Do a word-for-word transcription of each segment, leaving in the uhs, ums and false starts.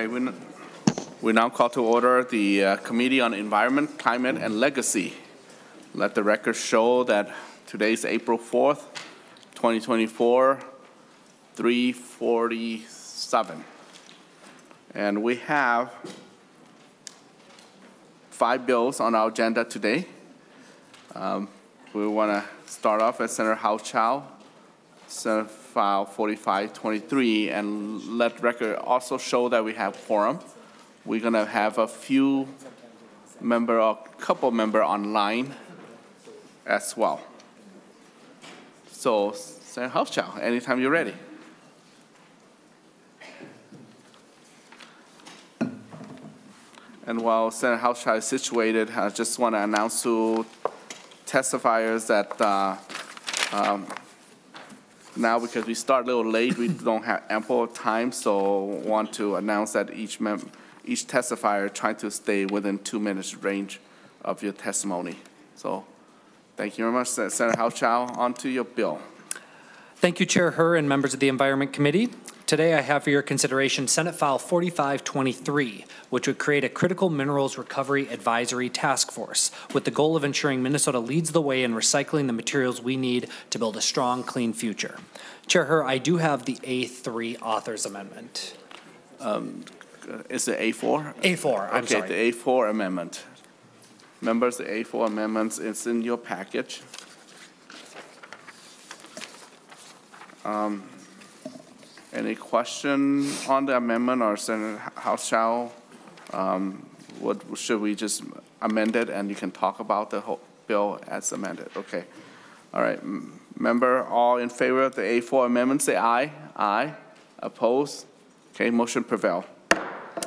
Okay, we, we now call to order the uh, Committee on Environment, Climate, and Legacy. Let the record show that today's April fourth, twenty twenty-four, three forty-seven. And we have five bills on our agenda today. Um, we want to start off with Senator Hauschild, Senator File forty-five twenty-three, and let record also show that we have quorum. We're going to have a few member or couple member online as well. So, Senator Hauschild, anytime you're ready. And while Senator Hauschild is situated, I just want to announce to testifiers that uh, um, now, because we start a little late, we don't have ample time, so want to announce that each mem each testifier try to stay within two minutes range of your testimony. So thank you very much. Senator Hauschild, on to your bill. Thank you, Chair Herr and members of the Environment Committee. Today I have for your consideration Senate File forty-five twenty-three, which would create a critical minerals recovery advisory task force with the goal of ensuring Minnesota leads the way in recycling the materials we need to build a strong, clean future. Chair Herr, I do have the A three author's amendment. Um, is it A four? A four, I'm okay, sorry. The A four amendment. Members, the A four amendments is in your package. Um, Any question on the amendment, or Senator Hauschild? Um, what should we just amend it, and you can talk about the whole bill as amended? Okay. All right. M member, all in favor of the A four amendment, say aye. Aye. Opposed? Okay. Motion prevail.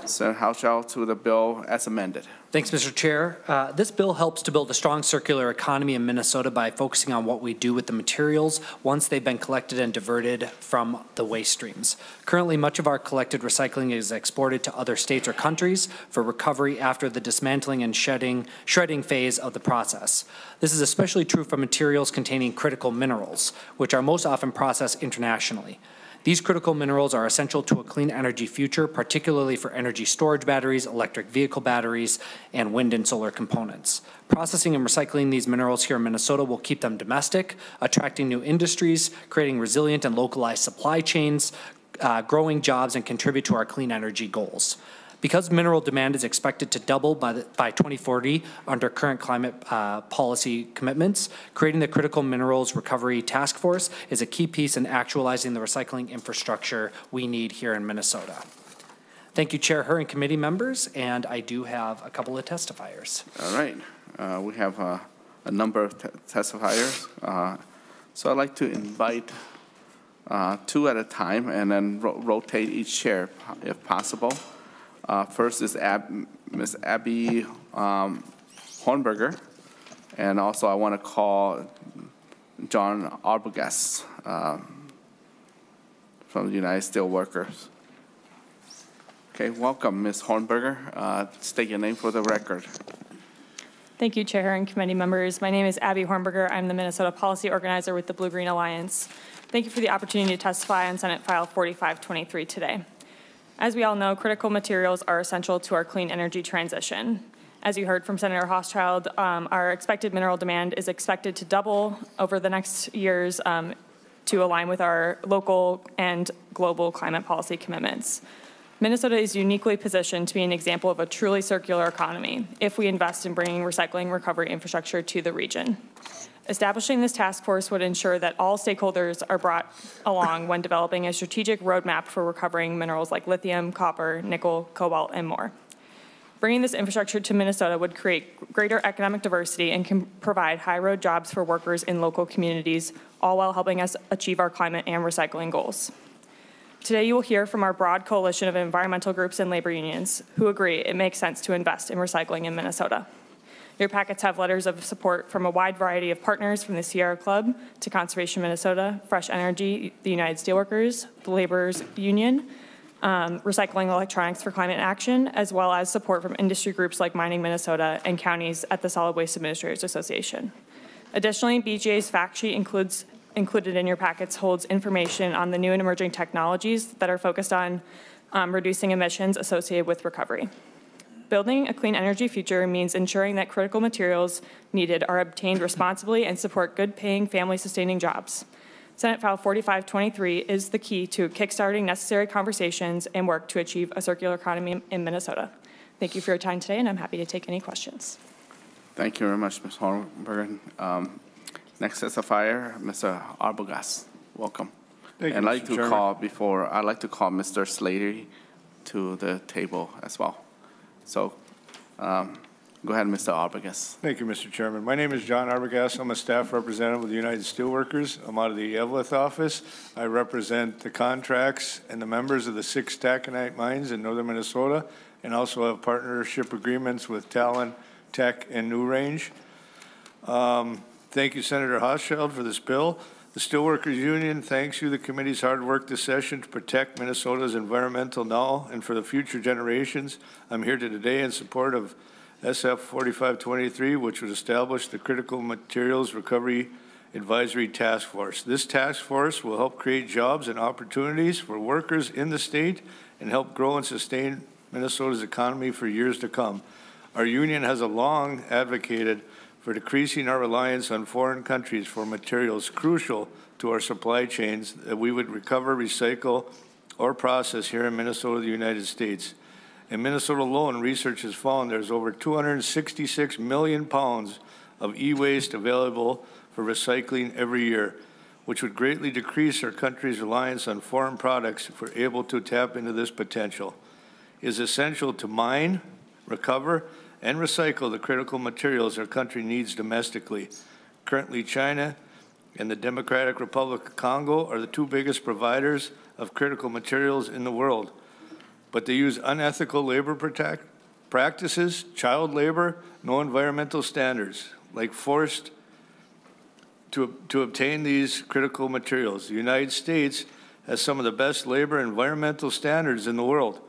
Senator Hauschild to the bill as amended. Thanks, Mister Chair. Uh, this bill helps to build a strong circular economy in Minnesota by focusing on what we do with the materials once they've been collected and diverted from the waste streams. Currently, much of our collected recycling is exported to other states or countries for recovery after the dismantling and shedding, shredding phase of the process. This is especially true for materials containing critical minerals, which are most often processed internationally. These critical minerals are essential to a clean energy future, particularly for energy storage batteries, electric vehicle batteries, and wind and solar components. Processing and recycling these minerals here in Minnesota will keep them domestic, attracting new industries, creating resilient and localized supply chains, uh, growing jobs, and contribute to our clean energy goals. Because mineral demand is expected to double by, the, by twenty forty under current climate uh, policy commitments, creating the Critical Minerals Recovery Task Force is a key piece in actualizing the recycling infrastructure we need here in Minnesota. Thank you, Chair Herr and committee members, and I do have a couple of testifiers. All right. Uh, we have uh, a number of te testifiers. Uh, so I'd like to invite uh, two at a time and then ro rotate each chair if possible. Uh, first is Ab Miz Abby um, Hornberger, and also I want to call John Arbogast um, from the United Steelworkers. Okay, welcome, Miz Hornberger. Uh, state your name for the record. Thank you, Chair and committee members. My name is Abby Hornberger. I'm the Minnesota Policy Organizer with the Blue Green Alliance. Thank you for the opportunity to testify on Senate File forty-five twenty-three today. As we all know, critical materials are essential to our clean energy transition. As you heard from Senator Hauschild, um, our expected mineral demand is expected to double over the next years um, to align with our local and global climate policy commitments. Minnesota is uniquely positioned to be an example of a truly circular economy if we invest in bringing recycling recovery infrastructure to the region. Establishing this task force would ensure that all stakeholders are brought along when developing a strategic roadmap for recovering minerals like lithium, copper, nickel, cobalt, and more. Bringing this infrastructure to Minnesota would create greater economic diversity and can provide high-road jobs for workers in local communities, all while helping us achieve our climate and recycling goals. Today you will hear from our broad coalition of environmental groups and labor unions who agree it makes sense to invest in recycling in Minnesota. Your packets have letters of support from a wide variety of partners, from the Sierra Club to Conservation Minnesota, Fresh Energy, the United Steelworkers, the Laborers Union, um, Recycling Electronics for Climate Action, as well as support from industry groups like Mining Minnesota and counties at the Solid Waste Administrators Association. Additionally, B G A's fact sheet includes, included in your packets holds information on the new and emerging technologies that are focused on um, reducing emissions associated with recovery. Building a clean energy future means ensuring that critical materials needed are obtained responsibly and support good-paying, family-sustaining jobs. Senate File forty-five twenty-three is the key to kickstarting necessary conversations and work to achieve a circular economy in Minnesota. Thank you for your time today, and I'm happy to take any questions. Thank you very much, Miz Hornberger. Um, next is a fire, Mister Arbogast. Welcome. Thank and you, I'd like Mister to Chairman. call before I'd like to call Mister Slattery to the table as well. So um, go ahead, Mister Arbogast. Thank you, Mister Chairman. My name is John Arbogast. I'm a staff representative with the United Steelworkers. I'm out of the Edwards office. I represent the contracts and the members of the six taconite mines in northern Minnesota, and also have partnership agreements with Talon, Tech, and New Range. Um, thank you, Senator Hauschild, for this bill. The Steelworkers Union thanks you, the committee's hard work this session to protect Minnesota's environmental now and for the future generations. I'm here today in support of S F forty-five twenty-three, which would establish the Critical Materials Recovery Advisory Task Force. This task force will help create jobs and opportunities for workers in the state and help grow and sustain Minnesota's economy for years to come. Our union has a long advocated for decreasing our reliance on foreign countries for materials crucial to our supply chains that we would recover, recycle, or process here in Minnesota, the United States. In Minnesota alone, research has found there's over two hundred sixty-six million pounds of e-waste available for recycling every year, which would greatly decrease our country's reliance on foreign products if we're able to tap into this potential. It is essential to mine, recover, and recycle the critical materials our country needs domestically. Currently, China and the Democratic Republic of Congo are the two biggest providers of critical materials in the world, but they use unethical labor protect practices, child labor, no environmental standards, like forced to, to obtain these critical materials. The United States has some of the best labor and environmental standards in the world,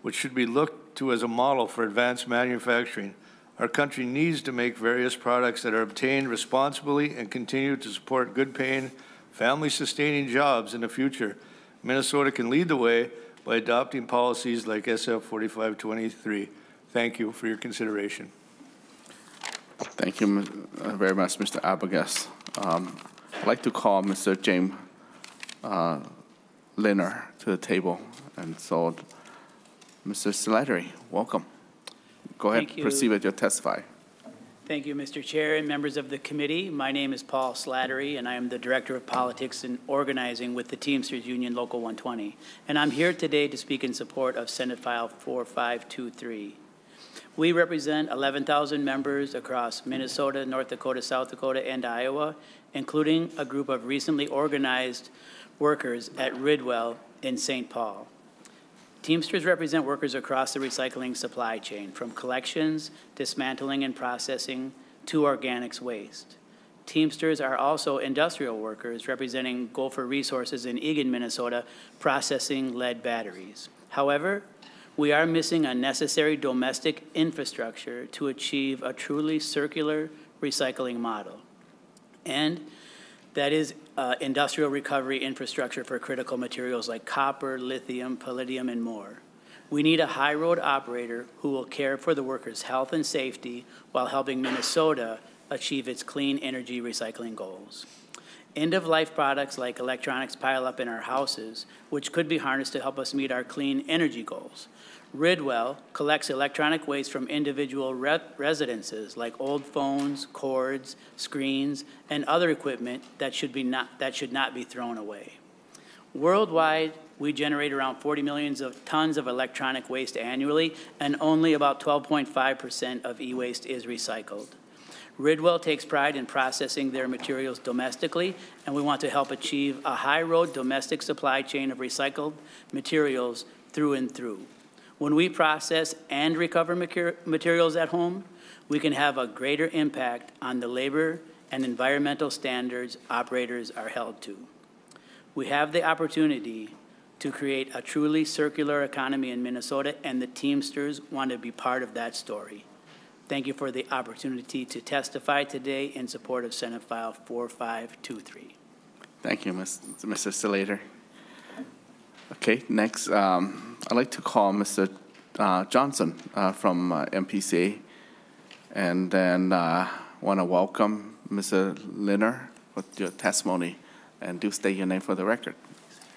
which should be looked to as a model for advanced manufacturing. Our country needs to make various products that are obtained responsibly and continue to support good-paying, family-sustaining jobs in the future. Minnesota can lead the way by adopting policies like S F forty-five twenty-three. Thank you for your consideration. Thank you very much, Mister Arbogast. Um, I'd like to call Mister James uh, Laner to the table, and so Mister Slattery, welcome. Go ahead, proceed with your testify. Thank you, Mister Chair and members of the committee. My name is Paul Slattery, and I am the Director of Politics and Organizing with the Teamsters Union Local one twenty. And I'm here today to speak in support of Senate File forty-five twenty-three. We represent eleven thousand members across Minnesota, North Dakota, South Dakota, and Iowa, including a group of recently organized workers at Ridwell in Saint Paul. Teamsters represent workers across the recycling supply chain, from collections, dismantling and processing, to organics waste. Teamsters are also industrial workers representing Gopher Resources in Eagan, Minnesota, processing lead batteries. However, we are missing a necessary domestic infrastructure to achieve a truly circular recycling model, and that is uh, industrial recovery infrastructure for critical materials like copper, lithium, palladium, and more. We need a high road operator who will care for the workers' health and safety while helping Minnesota achieve its clean energy recycling goals. End-of-life products like electronics pile up in our houses, which could be harnessed to help us meet our clean energy goals. Ridwell collects electronic waste from individual re residences like old phones, cords, screens, and other equipment that should, be not, that should not be thrown away. Worldwide, we generate around forty million of tons of electronic waste annually, and only about twelve point five percent of e-waste is recycled. Ridwell takes pride in processing their materials domestically, and we want to help achieve a high-road domestic supply chain of recycled materials through and through. When we process and recover materials at home, we can have a greater impact on the labor and environmental standards operators are held to. We have the opportunity to create a truly circular economy in Minnesota, and the Teamsters want to be part of that story. Thank you for the opportunity to testify today in support of Senate File forty-five twenty-three. Thank you, Mister Slattery. Okay, next, um, I'd like to call Mister Uh, Johnson uh, from uh, M P C A, and then I uh, want to welcome Mister Laner with your testimony, and do state your name for the record.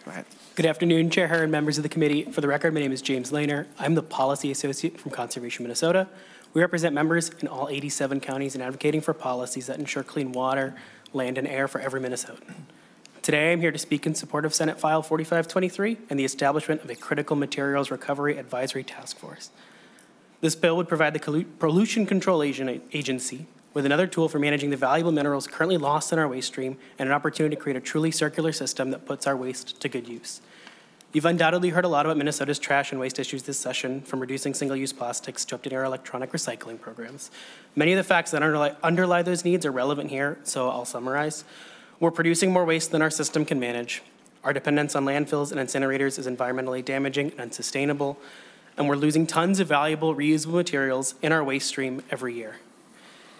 Go ahead. Good afternoon, Chair Herr and members of the committee. For the record, my name is James Laner. I'm the policy associate from Conservation Minnesota. We represent members in all eighty-seven counties in advocating for policies that ensure clean water, land, and air for every Minnesotan. Today, I'm here to speak in support of Senate File forty-five twenty-three and the establishment of a critical materials recovery advisory task force. This bill would provide the Pollution Control Agency with another tool for managing the valuable minerals currently lost in our waste stream and an opportunity to create a truly circular system that puts our waste to good use. You've undoubtedly heard a lot about Minnesota's trash and waste issues this session, from reducing single-use plastics to updating our electronic recycling programs. Many of the facts that underlie, underlie those needs are relevant here, so I'll summarize. We're producing more waste than our system can manage. Our dependence on landfills and incinerators is environmentally damaging and unsustainable, and we're losing tons of valuable reusable materials in our waste stream every year.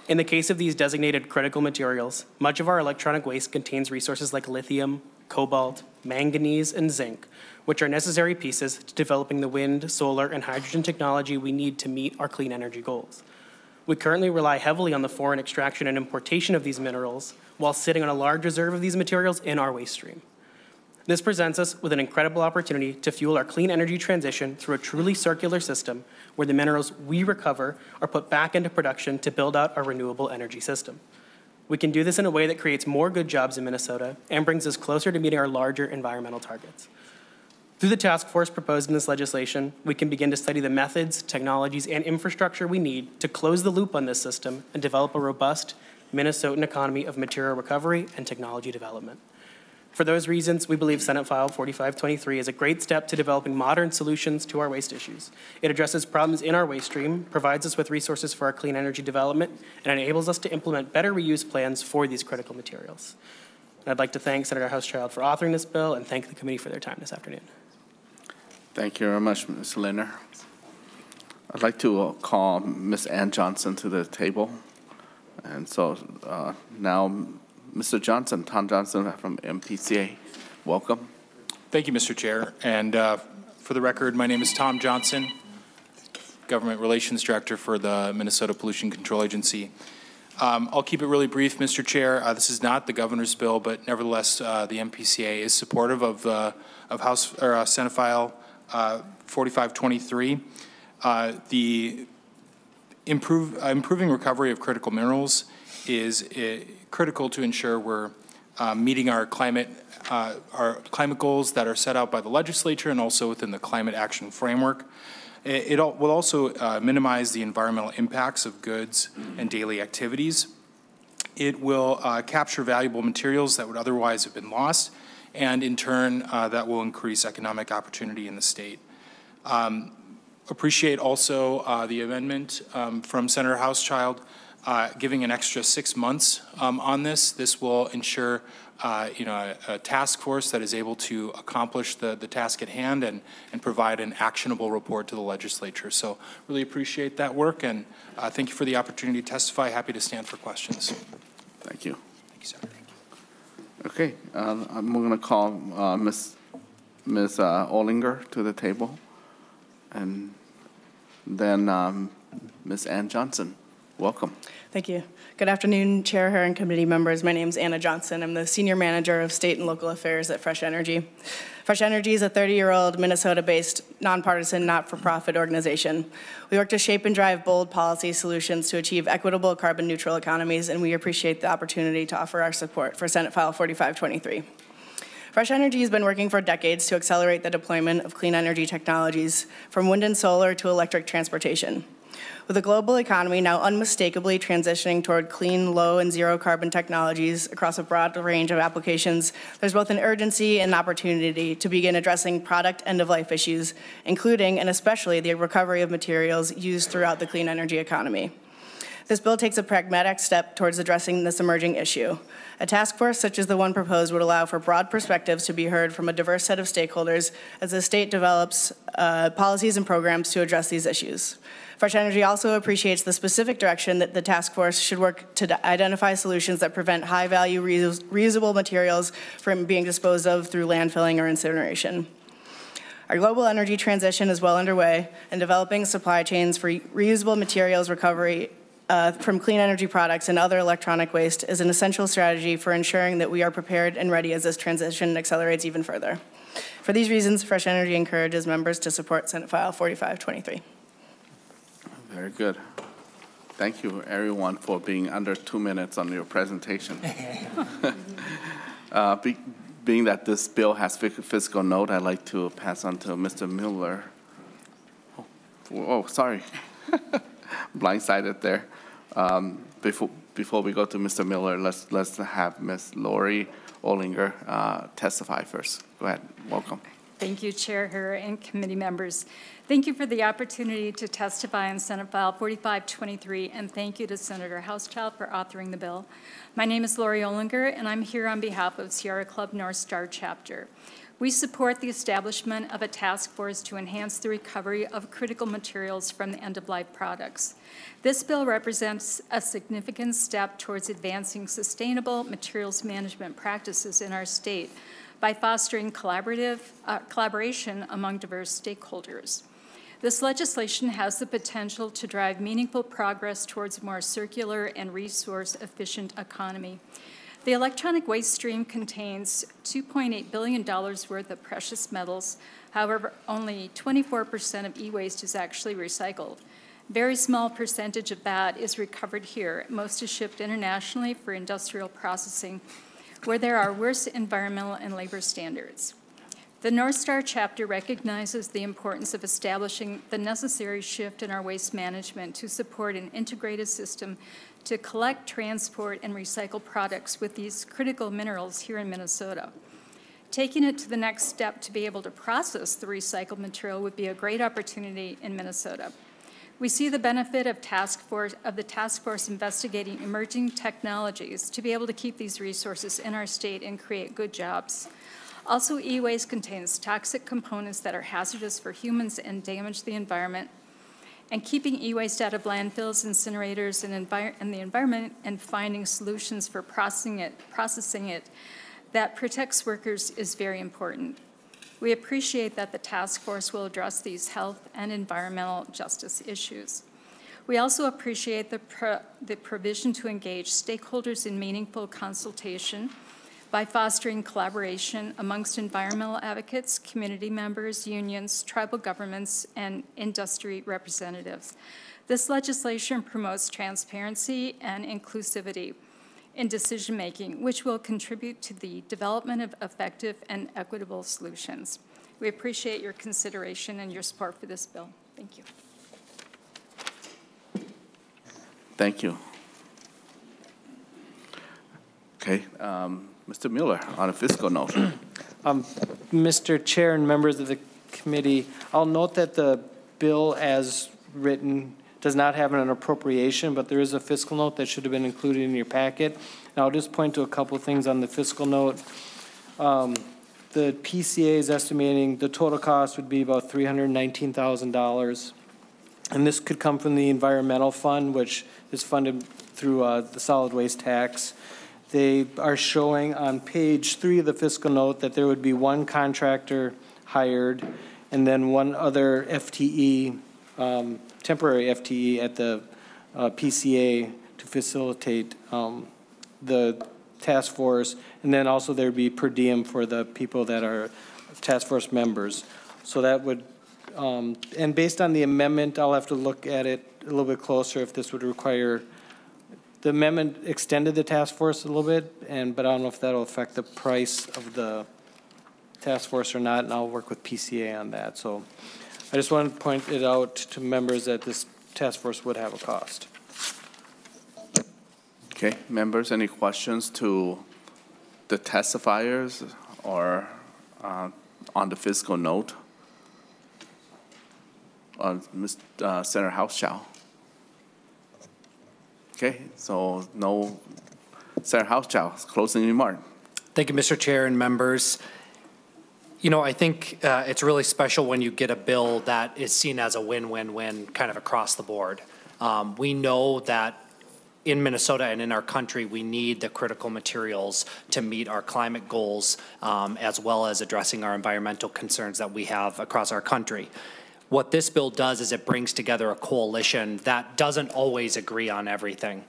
In the case of these designated critical materials, much of our electronic waste contains resources like lithium, cobalt, manganese, and zinc, which are necessary pieces to developing the wind, solar, and hydrogen technology we need to meet our clean energy goals. We currently rely heavily on the foreign extraction and importation of these minerals, while sitting on a large reserve of these materials in our waste stream. This presents us with an incredible opportunity to fuel our clean energy transition through a truly circular system where the minerals we recover are put back into production to build out our renewable energy system. We can do this in a way that creates more good jobs in Minnesota and brings us closer to meeting our larger environmental targets. Through the task force proposed in this legislation, we can begin to study the methods, technologies, and infrastructure we need to close the loop on this system and develop a robust Minnesotan economy of material recovery and technology development. For those reasons, we believe Senate File forty-five twenty-three is a great step to developing modern solutions to our waste issues. It addresses problems in our waste stream, provides us with resources for our clean energy development, and enables us to implement better reuse plans for these critical materials. And I'd like to thank Senator Hauschild for authoring this bill and thank the committee for their time this afternoon. Thank you very much, Miz Laner. I'd like to uh, call Miz Ann Johnson to the table. And so uh, now, Mister Johnson, Tom Johnson from M P C A, welcome. Thank you, Mister Chair. And uh, for the record, my name is Tom Johnson, Government Relations Director for the Minnesota Pollution Control Agency. Um, I'll keep it really brief, Mister Chair. Uh, this is not the governor's bill, but nevertheless, uh, the M P C A is supportive of uh, of House or uh, Senate File Uh, forty-five twenty-three, uh, the improve, uh, improving recovery of critical minerals is uh, critical to ensure we're uh, meeting our climate uh, our climate goals that are set out by the legislature and also within the climate action framework. It, it all, will also uh, minimize the environmental impacts of goods and daily activities. It will uh, capture valuable materials that would otherwise have been lost, and in turn, uh, that will increase economic opportunity in the state. Um, appreciate also uh, the amendment um, from Senator Hauschild uh, giving an extra six months um, on this. This will ensure uh, you know, a, a task force that is able to accomplish the, the task at hand and, and provide an actionable report to the legislature. So really appreciate that work, and uh, thank you for the opportunity to testify. Happy to stand for questions. Thank you. Thank you, Senator. Okay, uh, I'm going to call uh, Miz Miz Uh, Olinger to the table, and then um, Miz Ann Johnson. Welcome. Thank you. Good afternoon, Chair Herr and committee members. My name is Anna Johnson. I'm the Senior Manager of State and Local Affairs at Fresh Energy. Fresh Energy is a thirty-year-old Minnesota-based, nonpartisan, not-for-profit organization. We work to shape and drive bold policy solutions to achieve equitable carbon-neutral economies, and we appreciate the opportunity to offer our support for Senate File forty-five twenty-three. Fresh Energy has been working for decades to accelerate the deployment of clean energy technologies, from wind and solar to electric transportation. With the global economy now unmistakably transitioning toward clean, low, and zero carbon technologies across a broad range of applications, there's both an urgency and opportunity to begin addressing product end-of-life issues, including and especially the recovery of materials used throughout the clean energy economy. This bill takes a pragmatic step towards addressing this emerging issue. A task force such as the one proposed would allow for broad perspectives to be heard from a diverse set of stakeholders as the state develops uh, policies and programs to address these issues. Fresh Energy also appreciates the specific direction that the task force should work to identify solutions that prevent high-value reusable materials from being disposed of through landfilling or incineration. Our global energy transition is well underway, and developing supply chains for reusable materials recovery uh, from clean energy products and other electronic waste is an essential strategy for ensuring that we are prepared and ready as this transition accelerates even further. For these reasons, Fresh Energy encourages members to support Senate File forty-five twenty-three. Very good. Thank you, everyone, for being under two minutes on your presentation. uh, be, being that this bill has fiscal note, I'd like to pass on to Mister Miller. Oh, oh sorry. Blindsided there. Um, before, before we go to Mister Miller, let's, let's have Miz Lori Olinger uh, testify first. Go ahead. Welcome. Thank you, Chair Herr and committee members. Thank you for the opportunity to testify on Senate File forty-five twenty-three, and thank you to Senator Hauschild for authoring the bill. My name is Lori Olinger, and I'm here on behalf of Sierra Club North Star Chapter. We support the establishment of a task force to enhance the recovery of critical materials from the end-of-life products. This bill represents a significant step towards advancing sustainable materials management practices in our state by fostering collaborative, uh, collaboration among diverse stakeholders. This legislation has the potential to drive meaningful progress towards a more circular and resource-efficient economy. The electronic waste stream contains two point eight billion dollars worth of precious metals. However, only twenty-four percent of e-waste is actually recycled. A very small percentage of that is recovered here. Most is shipped internationally for industrial processing, where there are worse environmental and labor standards. The North Star chapter recognizes the importance of establishing the necessary shift in our waste management to support an integrated system to collect, transport, and recycle products with these critical minerals here in Minnesota. Taking it to the next step to be able to process the recycled material would be a great opportunity in Minnesota. We see the benefit of, task force, of the task force investigating emerging technologies to be able to keep these resources in our state and create good jobs. Also, e-waste contains toxic components that are hazardous for humans and damage the environment. And keeping e-waste out of landfills, incinerators, and, and the environment, and finding solutions for processing it, processing it that protects workers is very important. We appreciate that the task force will address these health and environmental justice issues. We also appreciate the, pro the provision to engage stakeholders in meaningful consultation by fostering collaboration amongst environmental advocates, community members, unions, tribal governments, and industry representatives. This legislation promotes transparency and inclusivity in decision-making, which will contribute to the development of effective and equitable solutions. We appreciate your consideration and your support for this bill. Thank you. Thank you. Okay, um, Mister Miller, on a fiscal note. um, Mister Chair and members of the committee, I'll note that the bill as written does not have an appropriation, but there is a fiscal note that should have been included in your packet. And I'll just point to a couple of things on the fiscal note. Um, the P C A is estimating the total cost would be about three hundred nineteen thousand dollars. And this could come from the environmental fund, which is funded through uh, the solid waste tax. They are showing on page three of the fiscal note that there would be one contractor hired and then one other F T E um, temporary F T E at the uh, P C A to facilitate um, the task force, and then also there'd be per diem for the people that are task force members. So that would, um, and based on the amendment, I'll have to look at it a little bit closer if this would require, the amendment extended the task force a little bit, and but I don't know if that'll affect the price of the task force or not, and I'll work with P C A on that. So I just wanted to point it out to members that this task force would have a cost. Okay, members, any questions to the testifiers or uh, on the fiscal note? Uh, Mister Uh, Senator Hauschild. Okay, so no, Senator Hauschild, closing remark. Thank you, Mister Chair and members. You know, I think uh, it's really special when you get a bill that is seen as a win-win-win kind of across the board. Um, we know that in Minnesota and in our country, we need the critical materials to meet our climate goals, um, as well as addressing our environmental concerns that we have across our country. What this bill does is it brings together a coalition that doesn't always agree on everything,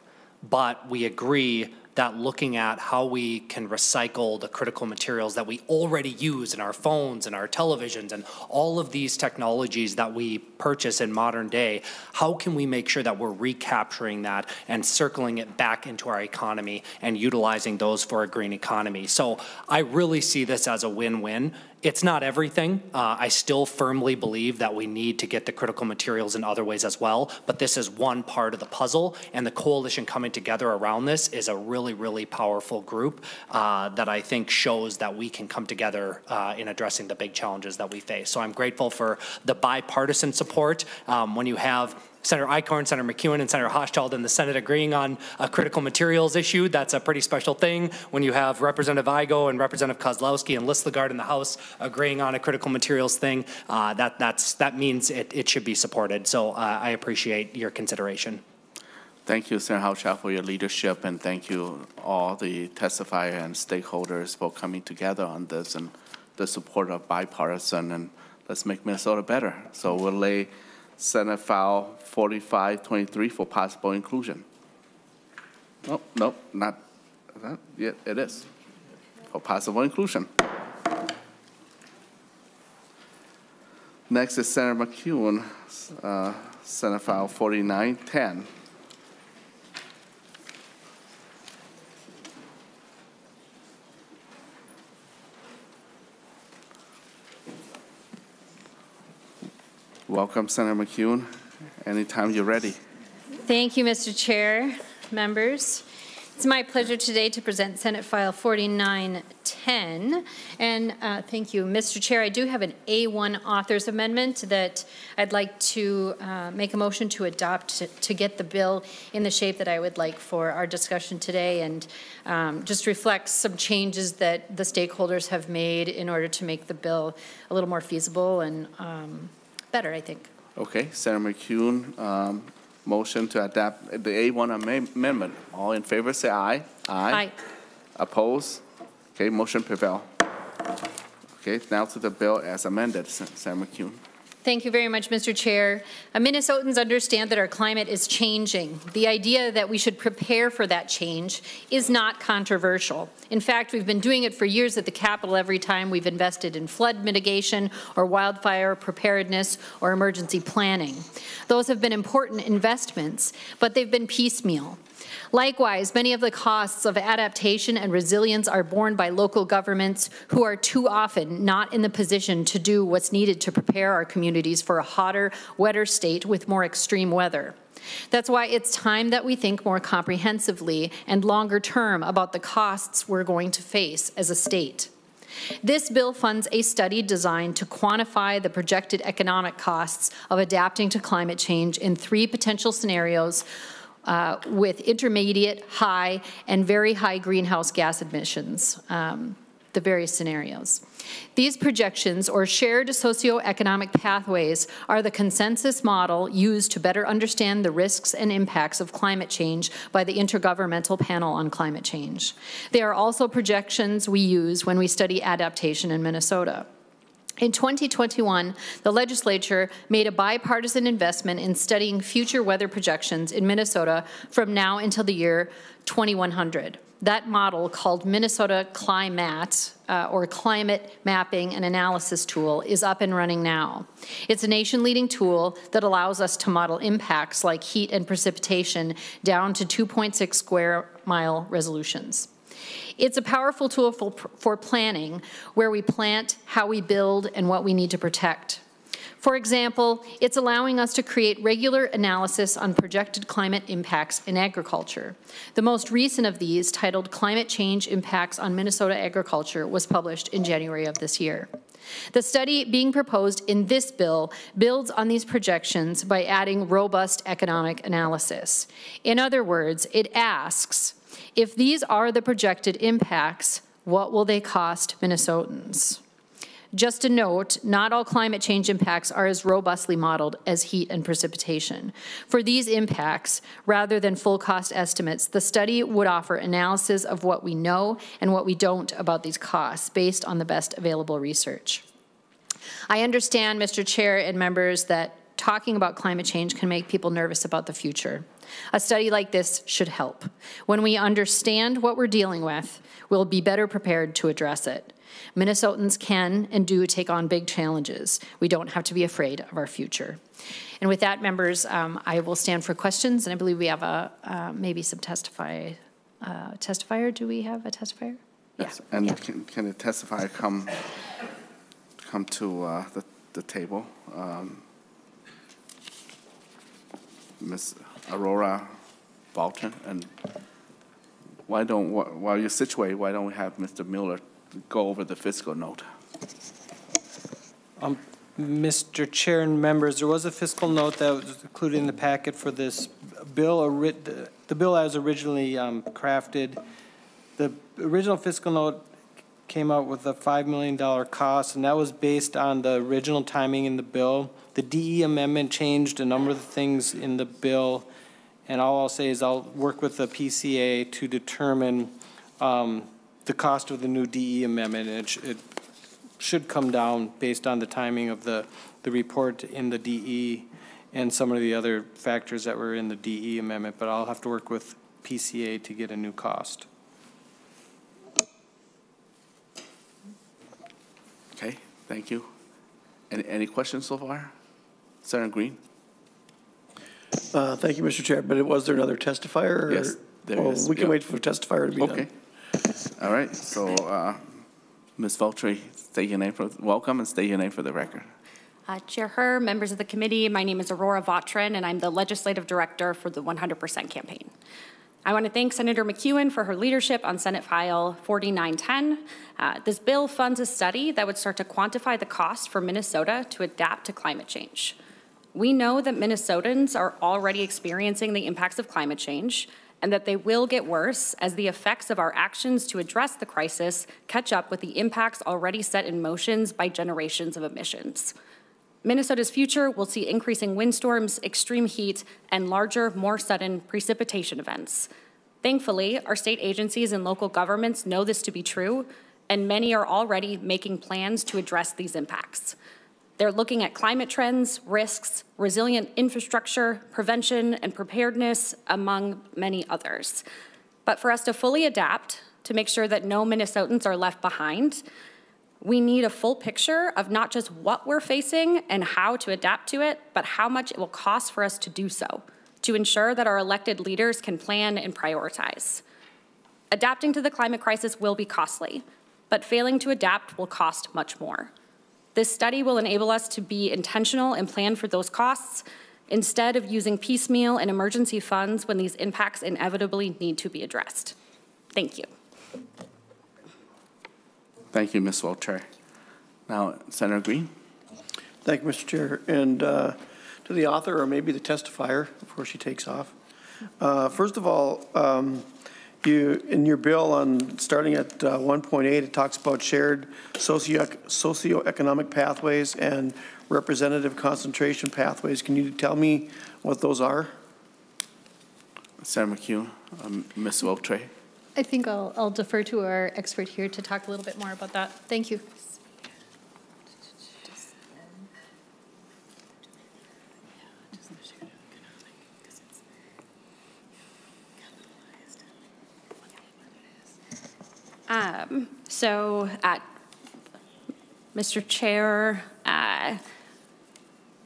but we agree that looking at how we can recycle the critical materials that we already use in our phones and our televisions and all of these technologies that we purchase in modern day, how can we make sure that we're recapturing that and circling it back into our economy and utilizing those for a green economy? So I really see this as a win-win. It's not everything. Uh, I still firmly believe that we need to get the critical materials in other ways as well, but this is one part of the puzzle, and the coalition coming together around this is a really, really powerful group uh, that I think shows that we can come together uh, in addressing the big challenges that we face. So I'm grateful for the bipartisan support. Um, when you have Senator Eichorn, Senator McEwen, and Senator Hauschild in the Senate agreeing on a critical materials issue, that's a pretty special thing. When you have Representative Igo and Representative Kozlowski and Listlegard in the House agreeing on a critical materials thing, uh, that, that's, that means it, it should be supported. So uh, I appreciate your consideration. Thank you, Senator Hauschild, for your leadership, and thank you all the testifiers and stakeholders for coming together on this and the support of bipartisan, and let's make Minnesota better. So we'll lay Senate File forty-five twenty-three for possible inclusion. Nope, nope, not, not yet, it is. For possible inclusion. Next is Senator McCune, uh, Senate File forty-nine ten. Welcome, Senator McCune. Anytime you're ready. Thank you, Mister Chair, members. It's my pleasure today to present Senate File forty-nine ten. And uh, thank you, Mister Chair. I do have an A one author's amendment that I'd like to uh, make a motion to adopt to, to get the bill in the shape that I would like for our discussion today, and um, just reflects some changes that the stakeholders have made in order to make the bill a little more feasible and um, better, I think. Okay, Senator McCune, um, motion to adapt the A one am amendment. All in favor say aye. Aye. Aye. Oppose? Okay, motion prevail. Okay, now to the bill as amended, Senator McCune. Thank you very much, Mister Chair. Uh, Minnesotans understand that our climate is changing. The idea that we should prepare for that change is not controversial. In fact, we've been doing it for years at the Capitol every time we've invested in flood mitigation or wildfire preparedness or emergency planning. Those have been important investments, but they've been piecemeal. Likewise, many of the costs of adaptation and resilience are borne by local governments who are too often not in the position to do what's needed to prepare our communities for a hotter, wetter state with more extreme weather. That's why it's time that we think more comprehensively and longer term about the costs we're going to face as a state. This bill funds a study designed to quantify the projected economic costs of adapting to climate change in three potential scenarios, Uh, with intermediate, high, and very high greenhouse gas emissions, um, the various scenarios. These projections, or shared socioeconomic pathways, are the consensus model used to better understand the risks and impacts of climate change by the Intergovernmental Panel on Climate Change. They are also projections we use when we study adaptation in Minnesota. In twenty twenty-one, the legislature made a bipartisan investment in studying future weather projections in Minnesota from now until the year twenty-one hundred. That model, called Minnesota Climat, uh, or Climate Mapping and Analysis Tool, is up and running now. It's a nation-leading tool that allows us to model impacts like heat and precipitation down to two point six square mile resolutions. It's a powerful tool for, for planning, where we plant, how we build, and what we need to protect. For example, it's allowing us to create regular analysis on projected climate impacts in agriculture. The most recent of these, titled Climate Change Impacts on Minnesota Agriculture, was published in January of this year. The study being proposed in this bill builds on these projections by adding robust economic analysis. In other words, it asks, if these are the projected impacts, what will they cost Minnesotans? Just a note, not all climate change impacts are as robustly modeled as heat and precipitation. For these impacts, rather than full cost estimates, the study would offer analysis of what we know and what we don't about these costs based on the best available research. I understand, Mister Chair and members, that talking about climate change can make people nervous about the future. A study like this should help. When we understand what we're dealing with, we'll be better prepared to address it. Minnesotans can and do take on big challenges. We don't have to be afraid of our future. And with that, members, um, I will stand for questions, and I believe we have a, uh, maybe some testify, uh, testifier. Do we have a testifier? Yes, yeah. and yeah. Can, can the testifier come, come to uh, the, the table? Um, Miz Aurora Balton, and why don't, while you're situated, why don't we have Mister Miller go over the fiscal note? Um, Mister Chair and members, there was a fiscal note that was included in the packet for this bill. The bill as originally um, crafted, the original fiscal note came out with a five million dollar cost, and that was based on the original timing in the bill. The D E amendment changed a number of things in the bill, and all I'll say is I'll work with the P C A to determine um, the cost of the new D E amendment. It, sh it should come down based on the timing of the, the report in the D E and some of the other factors that were in the D E amendment, but I'll have to work with P C A to get a new cost. Okay, thank you. Any, any questions so far? Senator Green? Uh, thank you, Mister Chair. But was there another testifier? Yes, there oh, is. We can yeah. wait for the testifier to be okay. done. All right, so uh, Miz Valtry, state your name for, welcome and state your name for the record. Uh, Chair Herr, members of the committee, my name is Aurora Vautrin, and I'm the Legislative Director for the one hundred percent Campaign. I want to thank Senator McEwen for her leadership on Senate File forty-nine ten. Uh, this bill funds a study that would start to quantify the cost for Minnesota to adapt to climate change. We know that Minnesotans are already experiencing the impacts of climate change and that they will get worse as the effects of our actions to address the crisis catch up with the impacts already set in motion by generations of emissions. Minnesota's future will see increasing windstorms, extreme heat, and larger, more sudden precipitation events. Thankfully, our state agencies and local governments know this to be true, and many are already making plans to address these impacts. They're looking at climate trends, risks, resilient infrastructure, prevention, and preparedness, among many others. But for us to fully adapt, to make sure that no Minnesotans are left behind, we need a full picture of not just what we're facing and how to adapt to it, but how much it will cost for us to do so, to ensure that our elected leaders can plan and prioritize. Adapting to the climate crisis will be costly, but failing to adapt will cost much more. This study will enable us to be intentional and plan for those costs instead of using piecemeal and emergency funds when these impacts inevitably need to be addressed. Thank you. Thank you, Miz Walter. Now, Senator Green. Thank you, Mister Chair. And uh, to the author, or maybe the testifier, before she takes off. Uh, first of all, um, you in your bill on starting at uh, one point eight, it talks about shared socio socioeconomic pathways and representative concentration pathways. Can you tell me what those are? Senator McCune, um, Miz Walter. I think I'll, I'll defer to our expert here to talk a little bit more about that. Thank you. Um, so, uh, Mister Chair, uh,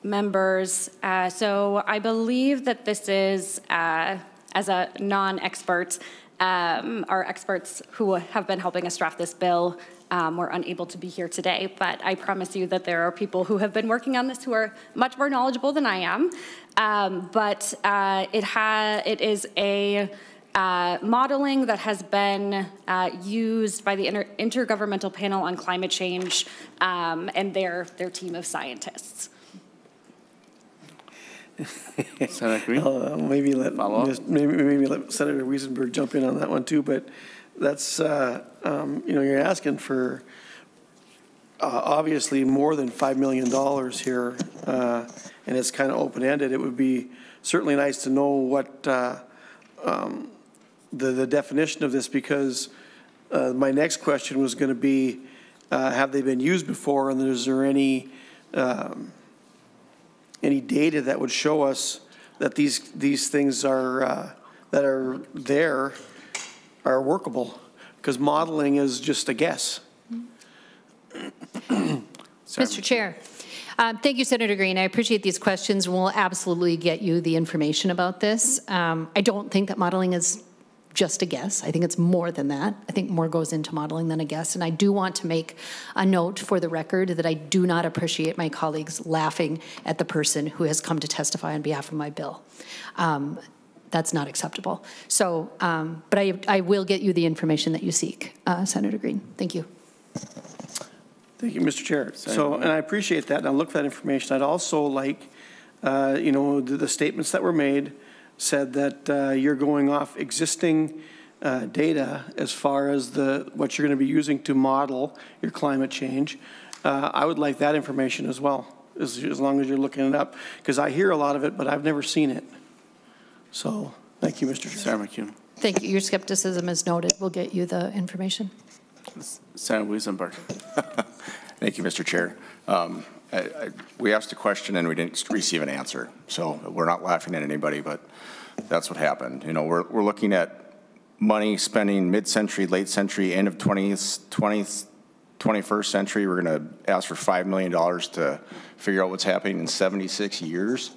members, uh, so I believe that this is, uh, as a non-expert, Um, our experts who have been helping us draft this bill um, were unable to be here today, but I promise you that there are people who have been working on this who are much more knowledgeable than I am. Um, but uh, it, ha it is a uh, modeling that has been uh, used by the Inter Intergovernmental Panel on Climate Change um, and their, their team of scientists. I'll, uh, maybe let just, maybe maybe let Senator Wiesenberg jump in on that one too. But that's uh, um, you know, you're asking for uh, obviously more than five million dollars here, uh, and it's kind of open-ended. It would be certainly nice to know what uh, um, the, the definition of this, because uh, my next question was going to be, uh, have they been used before, and is there any um, any data that would show us that these these things are uh, that are there are workable? Because modeling is just a guess. Mister Chair, um, thank you, Senator Green. I appreciate these questions, and we'll absolutely get you the information about this. Um, I don't think that modeling is just a guess. I think it's more than that. I think more goes into modeling than a guess. And I do want to make a note for the record that I do not appreciate my colleagues laughing at the person who has come to testify on behalf of my bill. Um, that's not acceptable. So, um, but I, I will get you the information that you seek, uh, Senator Green. Thank you. Thank you, Mister Chair. So, and I appreciate that, and I'll look for that information. I'd also like, uh, you know, the, the statements that were made said that uh, you're going off existing uh, data as far as the what you're going to be using to model your climate change. Uh, I would like that information as well, as, as long as you're looking it up, because I hear a lot of it, but I've never seen it. So, thank you, Mister Chair. Senator McCune. Thank you. Your skepticism is noted. We'll get you the information. Senator Wiesenberg. Thank you, Mister Chair. Um, I, I, we asked a question and we didn't receive an answer. So we're not laughing at anybody, but that's what happened. You know, we're, we're looking at money spending mid-century, late century, end of twentieth, twentieth, twenty-first century. We're gonna ask for five million dollars to figure out what's happening in seventy-six years.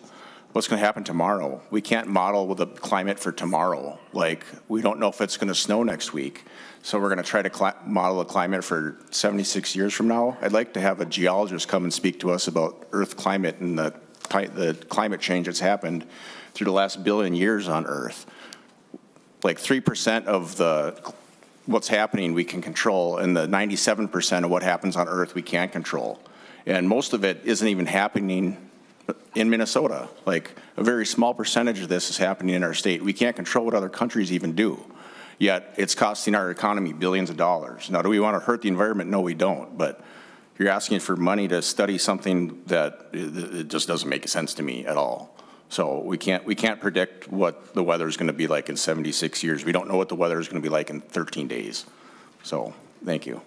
What's gonna happen tomorrow? We can't model with the climate for tomorrow. Like, we don't know if it's gonna snow next week. So we're going to try to model a climate for seventy-six years from now. I'd like to have a geologist come and speak to us about Earth climate and the, the climate change that's happened through the last billion years on Earth. Like three percent of the what's happening we can control, and the ninety-seven percent of what happens on Earth we can't control. And most of it isn't even happening in Minnesota. Like a very small percentage of this is happening in our state. We can't control what other countries even do. Yet it's costing our economy billions of dollars. Now, do we want to hurt the environment? No, we don't. But you're asking for money to study something that it just doesn't make sense to me at all. So we can't, we can't predict what the weather is going to be like in seventy-six years. We don't know what the weather is going to be like in thirteen days. So thank you.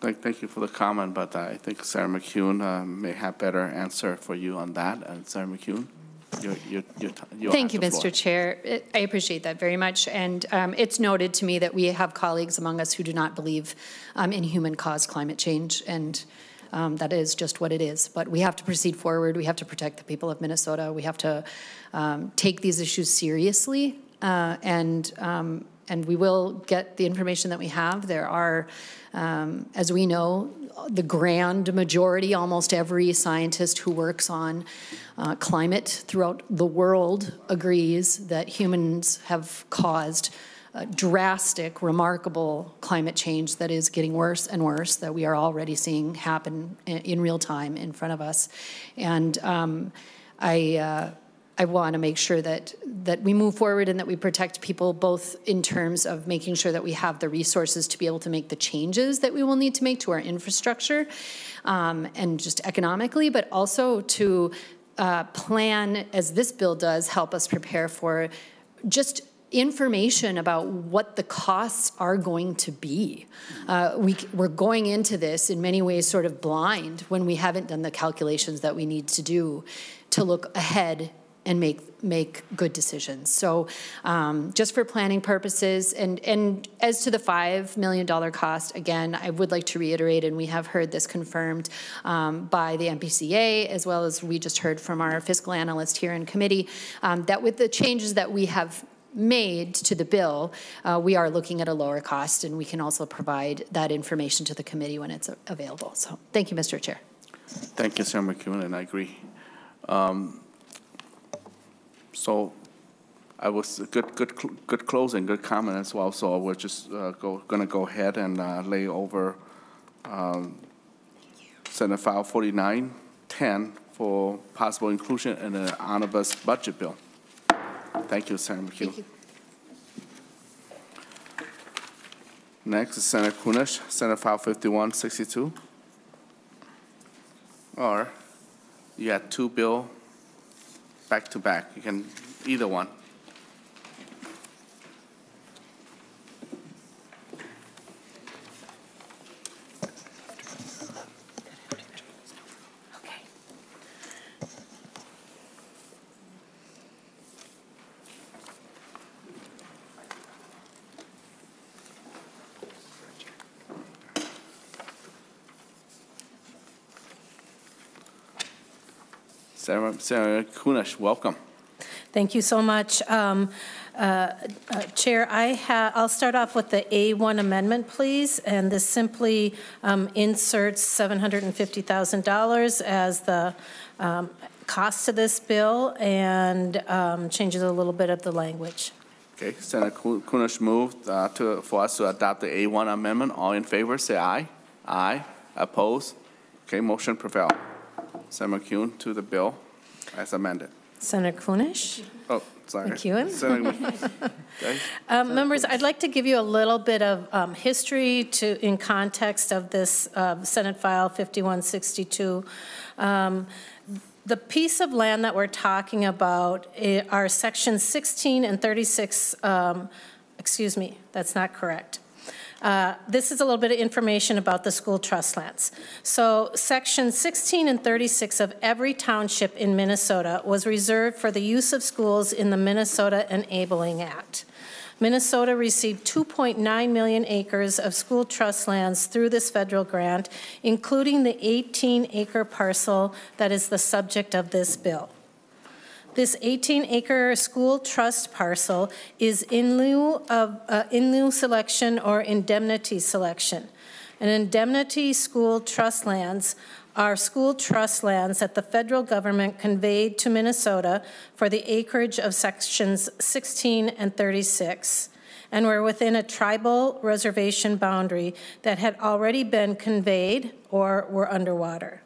Thank, thank you for the comment, but I think Sarah McCune uh, may have better answer for you on that. And Sarah McCune. You're, you're, you're you're Thank you, Mister Chair. I appreciate that very much. And um, it's noted to me that we have colleagues among us who do not believe um, in human-caused climate change, and um, that is just what it is. But we have to proceed forward. We have to protect the people of Minnesota. We have to um, take these issues seriously, uh, and um, and we will get the information that we have. There are, um, as we know, the grand majority, almost every scientist who works on uh, climate throughout the world agrees that humans have caused uh, drastic, remarkable climate change that is getting worse and worse, that we are already seeing happen in, in real time in front of us. And um, I... Uh, I want to make sure that, that we move forward and that we protect people, both in terms of making sure that we have the resources to be able to make the changes that we will need to make to our infrastructure um, and just economically, but also to uh, plan, as this bill does, help us prepare for just information about what the costs are going to be. Uh, we, we're going into this in many ways sort of blind when we haven't done the calculations that we need to do to look ahead and make make good decisions. So, um, just for planning purposes, and and as to the five million dollar cost, again, I would like to reiterate, and we have heard this confirmed um, by the M P C A, as well as we just heard from our fiscal analyst here in committee, um, that with the changes that we have made to the bill, uh, we are looking at a lower cost, and we can also provide that information to the committee when it's available. So, thank you, Mister Chair. Thank you, Senator McEwen, and I agree. Um, So, I was good, good, good closing, good comment as well. So we're just uh, go, gonna go ahead and uh, lay over um, Senate File forty-nine ten for possible inclusion in an omnibus budget bill. Thank you, Senator McCune. Thank you. Next is Senator Kunesh, Senate File fifty-one sixty-two. Or you had two bill back to back. You can either one. Senator Kunesh, welcome. Thank you so much, um, uh, uh, Chair. I ha I'll start off with the A one amendment, please, and this simply um, inserts seven hundred fifty thousand dollars as the um, cost of this bill and um, changes a little bit of the language. Okay, Senator Kunesh moved uh, to, for us to adopt the A one amendment. All in favor, say aye. Aye. Opposed? Okay, motion prevails. Senator McCune to the bill as amended. Senator Kunesh. Oh, sorry. McEwen. Senator, okay. um, members, Kunesh. I'd like to give you a little bit of um, history to, in context of this uh, Senate File fifty-one sixty-two. Um, The piece of land that we're talking about are Sections sixteen and thirty-six, um, excuse me, that's not correct. Uh, this is a little bit of information about the school trust lands. So Section sixteen and thirty-six of every township in Minnesota was reserved for the use of schools in the Minnesota Enabling Act. Minnesota received two point nine million acres of school trust lands through this federal grant, including the eighteen acre parcel that is the subject of this bill. This eighteen acre school trust parcel is in lieu of uh, in lieu selection or indemnity selection. An indemnity school trust lands are school trust lands that the federal government conveyed to Minnesota for the acreage of sections sixteen and thirty-six, and were within a tribal reservation boundary that had already been conveyed or were underwater.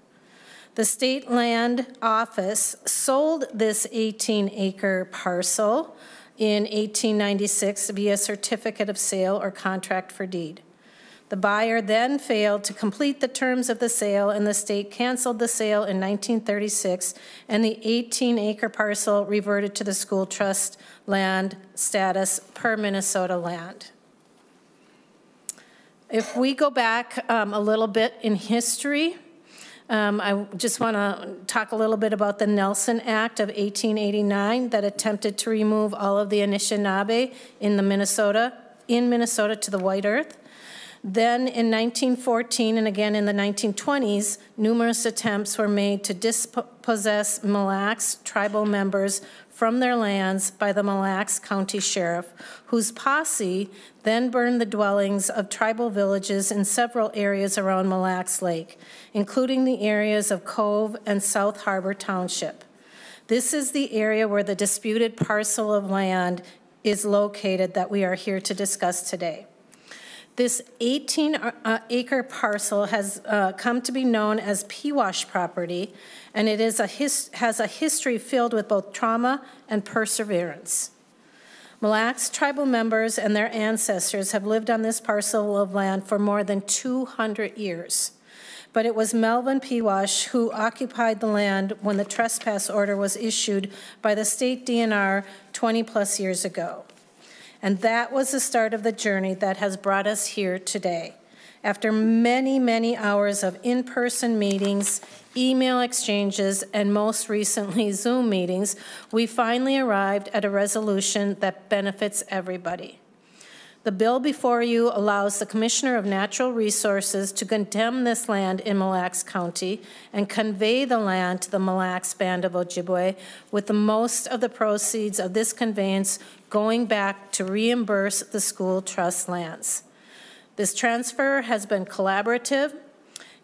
The state land office sold this eighteen acre parcel in eighteen ninety-six via certificate of sale or contract for deed. The buyer then failed to complete the terms of the sale, and the state canceled the sale in nineteen thirty-six, and the eighteen acre parcel reverted to the school trust land status per Minnesota land. If we go back um, a little bit in history, Um, I just want to talk a little bit about the Nelson Act of eighteen eighty-nine that attempted to remove all of the Anishinaabe in the Minnesota, in Minnesota to the White Earth. Then in nineteen fourteen and again in the nineteen twenties, numerous attempts were made to dispossess Mille Lacs tribal members from their lands by the Mille Lacs County Sheriff, whose posse then burned the dwellings of tribal villages in several areas around Mille Lacs Lake, including the areas of Cove and South Harbor Township. This is the area where the disputed parcel of land is located that we are here to discuss today. This eighteen acre parcel has uh, come to be known as Pewash property, and it is a his has a history filled with both trauma and perseverance. Mille Lacs tribal members and their ancestors have lived on this parcel of land for more than two hundred years. But it was Melvin Pewash who occupied the land when the trespass order was issued by the state D N R twenty plus years ago. And that was the start of the journey that has brought us here today. After many, many hours of in-person meetings, email exchanges, and most recently Zoom meetings, we finally arrived at a resolution that benefits everybody. The bill before you allows the Commissioner of Natural Resources to condemn this land in Mille Lacs County and convey the land to the Mille Lacs Band of Ojibwe, with the most of the proceeds of this conveyance going back to reimburse the school trust lands. This transfer has been collaborative.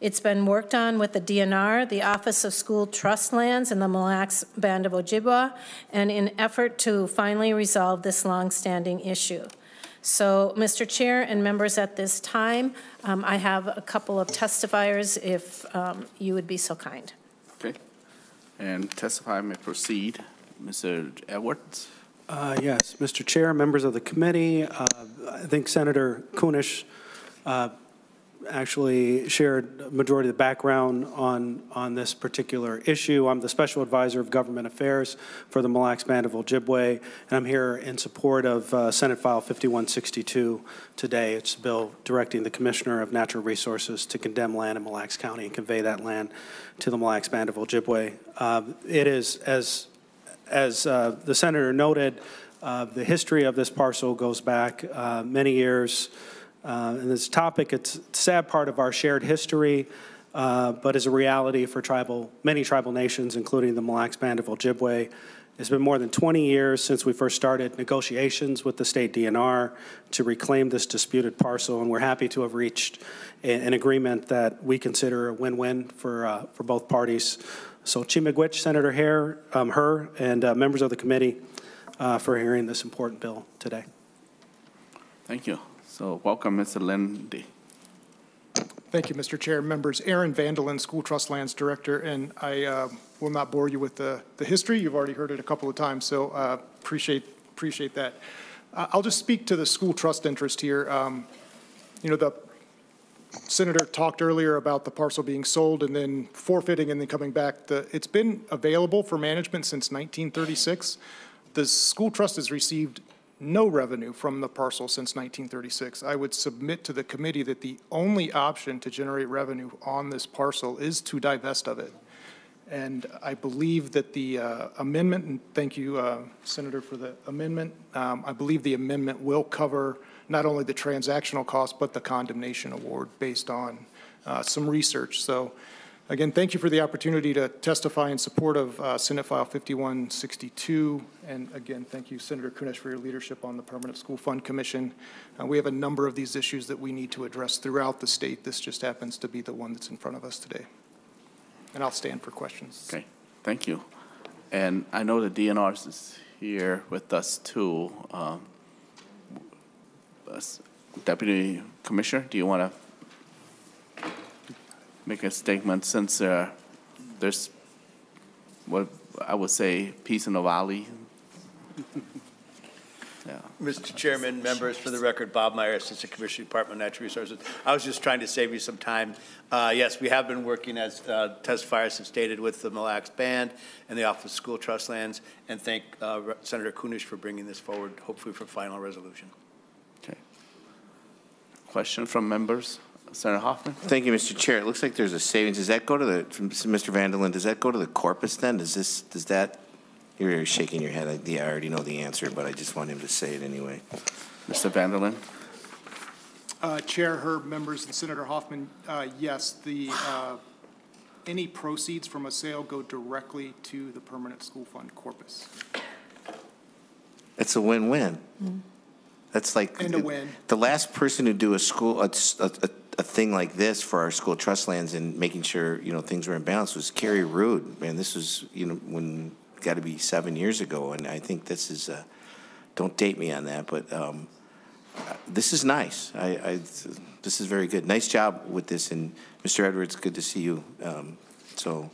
It's been worked on with the D N R, the Office of School Trust Lands, and the Mille Lacs Band of Ojibwe, and in effort to finally resolve this long-standing issue. So, Mister Chair and members, at this time, um, I have a couple of testifiers, if um, you would be so kind. Okay. And testify may proceed. Mister Edwards. Uh, yes, Mister Chair, members of the committee, uh, I think Senator Kunesh uh, actually shared a majority of the background on, on this particular issue. I'm the Special Advisor of Government Affairs for the Mille Lacs Band of Ojibwe, and I'm here in support of uh, Senate File fifty-one sixty-two today. It's a bill directing the Commissioner of Natural Resources to condemn land in Mille Lacs County and convey that land to the Mille Lacs Band of Ojibwe. Uh, it is, as, as uh, the Senator noted, uh, the history of this parcel goes back uh, many years. Uh, and this topic, it's a sad part of our shared history, uh, but is a reality for tribal, many tribal nations, including the Mille Lacs Band of Ojibwe. It's been more than twenty years since we first started negotiations with the state D N R to reclaim this disputed parcel, and we're happy to have reached a, an agreement that we consider a win-win for, uh, for both parties. So Chimigwich, Senator Herr, um, Herr and uh, members of the committee uh, for hearing this important bill today. Thank you. So welcome, Mister Lindy. Thank you, Mister Chair. Members, Aaron Vandelen, School Trust Lands Director, and I uh, will not bore you with the, the history. You've already heard it a couple of times, so uh, appreciate, appreciate that. Uh, I'll just speak to the school trust interest here. Um, you know, the Senator talked earlier about the parcel being sold and then forfeiting and then coming back. The, it's been available for management since nineteen thirty-six. The school trust has received no revenue from the parcel since nineteen thirty-six. I would submit to the committee that the only option to generate revenue on this parcel is to divest of it. And I believe that the uh, amendment, and thank you, uh, Senator, for the amendment. Um, I believe the amendment will cover not only the transactional cost, but the condemnation award based on uh, some research. So again, thank you for the opportunity to testify in support of uh, Senate File fifty-one sixty-two. And again, thank you, Senator Kunesh, for your leadership on the Permanent School Fund Commission. Uh, we have a number of these issues that we need to address throughout the state. This just happens to be the one that's in front of us today. And I'll stand for questions. Okay, thank you. And I know the D N R is here with us too. Um, Deputy Commissioner, do you want to make a statement since uh, there's what I would say peace in the valley? Yeah. Mister Chairman, members, for the record, Bob Meyer, Assistant Commissioner, Department of Natural Resources. I was just trying to save you some time. Uh, yes, we have been working, as uh, testifiers have stated, with the Mille Lacs Band and the Office of School Trust Lands, and thank uh, Senator Kunesh for bringing this forward, hopefully for final resolution. Okay. Question from members? Senator Hoffman. Thank you, Mister Chair. It looks like there's a savings. Does that go to the, Mister Vandelen, does that go to the corpus then? Does this, does that, you're shaking your head. I, I already know the answer, but I just want him to say it anyway. Mister Vandelen. Uh, Chair, her members, and Senator Hoffman, uh, yes, the, uh, any proceeds from a sale go directly to the Permanent School Fund corpus. It's a win-win. Mm-hmm. That's like and a win. The last person to do a school, a, a, a a thing like this for our school trust lands and making sure, you know, things were in balance was Kerry Rood. Man, this was, you know, when got to be seven years ago. And I think this is, uh, don't date me on that, but um, this is nice. I, I, this is very good. Nice job with this. And Mister Edwards, good to see you. Um, so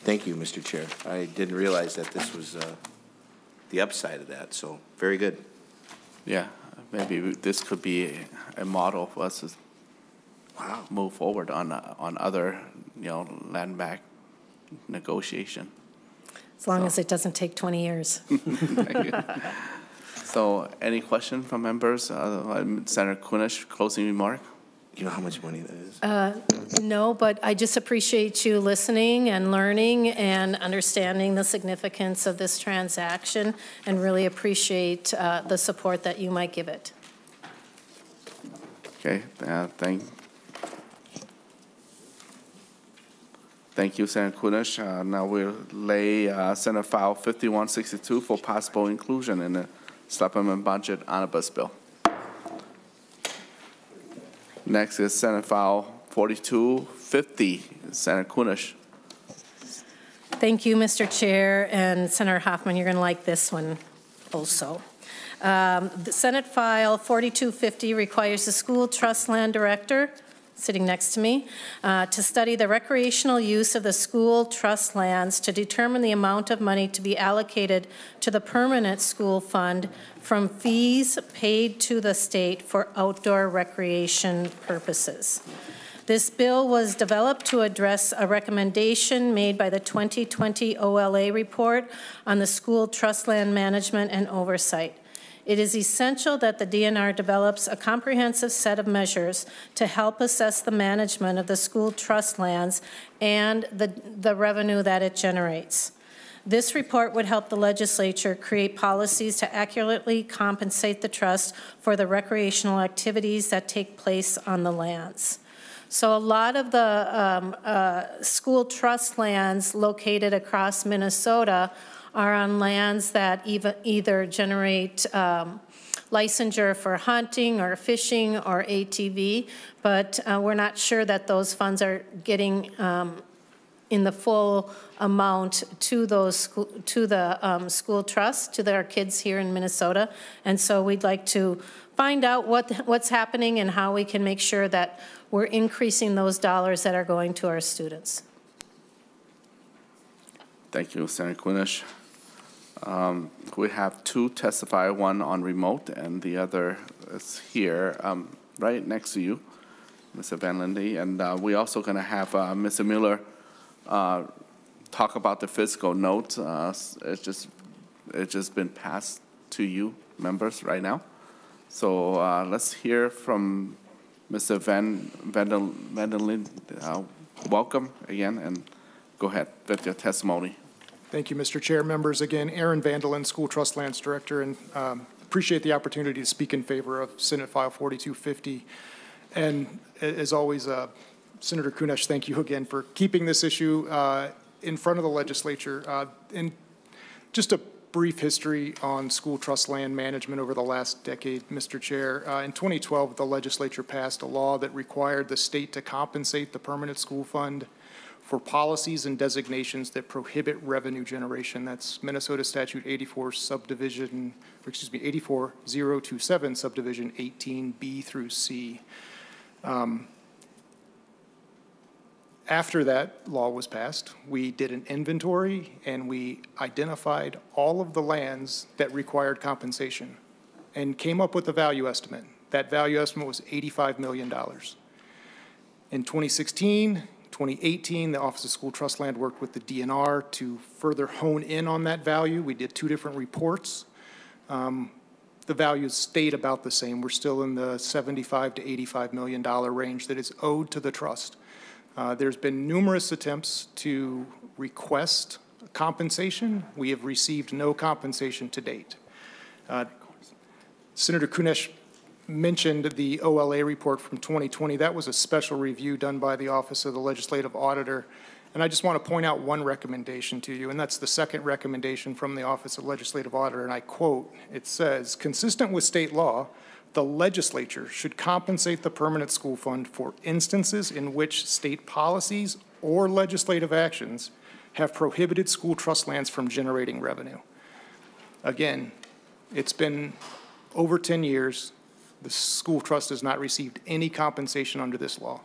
thank you, Mister Chair. I didn't realize that this was uh, the upside of that. So very good. Yeah, maybe this could be a model for us to wow. move forward on uh, on other, you know, land back negotiation. As long so. as it doesn't take twenty years. Thank you. So, any question from members? Uh, Senator Kunesh, closing remark. You know how much money that is? Uh, no, but I just appreciate you listening and learning and understanding the significance of this transaction, and really appreciate uh, the support that you might give it. Okay, uh, thank, thank you, Senator Kunesh. Uh, now we'll lay uh, Senate File fifty-one sixty-two for possible inclusion in the supplement budget omnibus bill. Next is Senate File forty-two fifty, Senator Kunesh. Thank you, Mister Chair, and Senator Hoffman, you're going to like this one also. Um, the Senate File forty-two fifty requires the school trust land director sitting next to me, uh, to study the recreational use of the school trust lands to determine the amount of money to be allocated to the permanent school fund from fees paid to the state for outdoor recreation purposes. This bill was developed to address a recommendation made by the twenty twenty O L A report on the school trust land management and oversight. It is essential that the D N R develops a comprehensive set of measures to help assess the management of the school trust lands and the, the revenue that it generates. This report would help the legislature create policies to accurately compensate the trust for the recreational activities that take place on the lands. So a lot of the um, uh, school trust lands located across Minnesota are on lands that even, either generate um, licensure for hunting or fishing or A T V, but uh, we're not sure that those funds are getting um, in the full amount to those school, to the um, school trust, to their kids here in Minnesota. And so we'd like to find out what what's happening and how we can make sure that we're increasing those dollars that are going to our students. Thank you, Senator Kunesh. Um, we have two testify, one on remote and the other is here, um, right next to you, Mister Van Linde. And uh, we're also going to have uh, Mister Miller uh, talk about the fiscal note. Uh, it's just it's just been passed to you, members, right now. So uh, let's hear from Mister Van Vandelen. Uh, welcome again, and go ahead with your testimony. Thank you, Mister Chair. Members, again, Aaron Vandelen, School Trust Lands Director, and um, appreciate the opportunity to speak in favor of Senate File forty-two fifty. And as always, uh, Senator Kunesh, thank you again for keeping this issue uh, in front of the legislature. Uh, and just a brief history on school trust land management over the last decade, Mister Chair. Uh, in twenty twelve, the legislature passed a law that required the state to compensate the permanent school fund for policies and designations that prohibit revenue generation. That's Minnesota Statute eighty-four subdivision, or excuse me, eighty-four thousand twenty-seven subdivision eighteen B through C. Um, After that law was passed, we did an inventory and we identified all of the lands that required compensation and came up with a value estimate. That value estimate was eighty-five million dollars. In twenty sixteen, twenty eighteen, the Office of School Trust Land worked with the D N R to further hone in on that value. We did two different reports. Um, the values stayed about the same. We're still in the seventy-five to eighty-five million dollars range that is owed to the trust. Uh, there's been numerous attempts to request compensation. We have received no compensation to date. Uh, Senator Kunesh mentioned the O L A report from twenty twenty. That was a special review done by the Office of the Legislative Auditor. And I just want to point out one recommendation to you, and that's the second recommendation from the Office of Legislative Auditor, and I quote, it says, consistent with state law, the legislature should compensate the permanent school fund for instances in which state policies or legislative actions have prohibited school trust lands from generating revenue. Again, it's been over ten years. The school trust has not received any compensation under this law.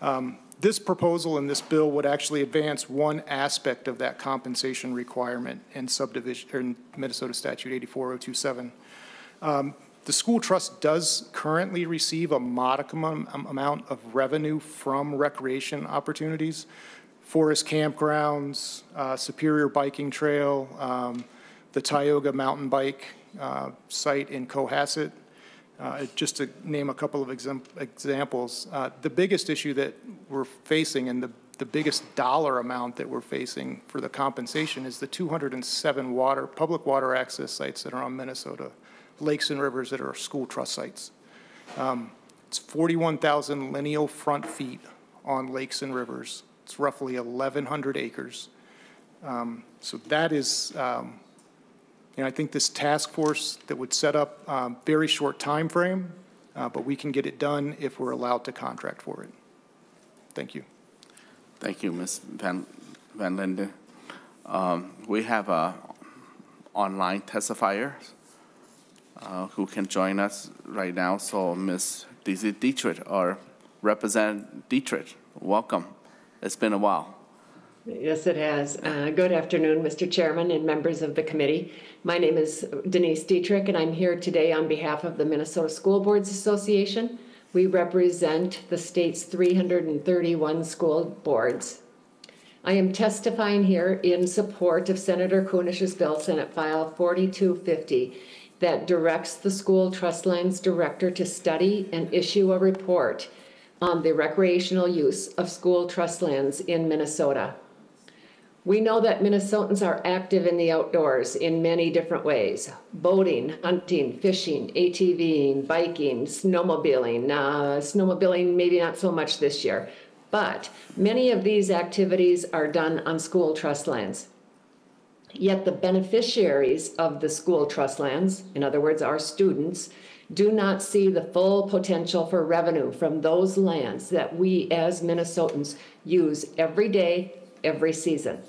Um, this proposal and this bill would actually advance one aspect of that compensation requirement in subdivision in Minnesota Statute eighty-four thousand twenty-seven. Um, The school trust does currently receive a modicum amount of revenue from recreation opportunities, forest campgrounds, uh, Superior Biking Trail, um, the Tioga Mountain Bike uh, site in Cohasset, uh, just to name a couple of exam examples. Uh, the biggest issue that we're facing and the, the biggest dollar amount that we're facing for the compensation is the two hundred seven water, public water access sites that are on Minnesota lakes and rivers that are school trust sites. Um, it's forty-one thousand lineal front feet on lakes and rivers. It's roughly eleven hundred acres. Um, so that is, um, and I think this task force that would set up a um, very short time frame, uh, but we can get it done if we're allowed to contract for it. Thank you. Thank you, Miz Van, Van Linde. Um, we have an online testifier Uh, who can join us right now. So Miz Dittrich, or Representative Dittrich, welcome. It's been a while. Yes, it has. Uh, good afternoon, Mister Chairman and members of the committee. My name is Denise Dittrich, and I'm here today on behalf of the Minnesota School Boards Association. We represent the state's three hundred thirty-one school boards. I am testifying here in support of Senator Kunesh's bill, Senate File forty-two fifty, that directs the school trust lands director to study and issue a report on the recreational use of school trust lands in Minnesota. We know that Minnesotans are active in the outdoors in many different ways: boating, hunting, fishing, ATVing, biking, snowmobiling. Uh, snowmobiling, maybe not so much this year, but many of these activities are done on school trust lands. Yet the beneficiaries of the school trust lands, in other words, our students, do not see the full potential for revenue from those lands that we as Minnesotans use every day, every season.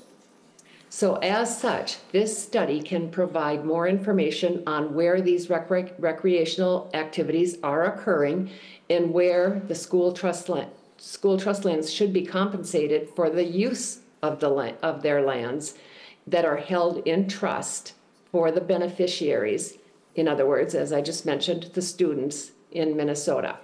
So as such, this study can provide more information on where these rec recreational activities are occurring and where the school trust, land, school trust lands should be compensated for the use of, the land, of their lands that are held in trust for the beneficiaries. In other words, as I just mentioned, the students in Minnesota.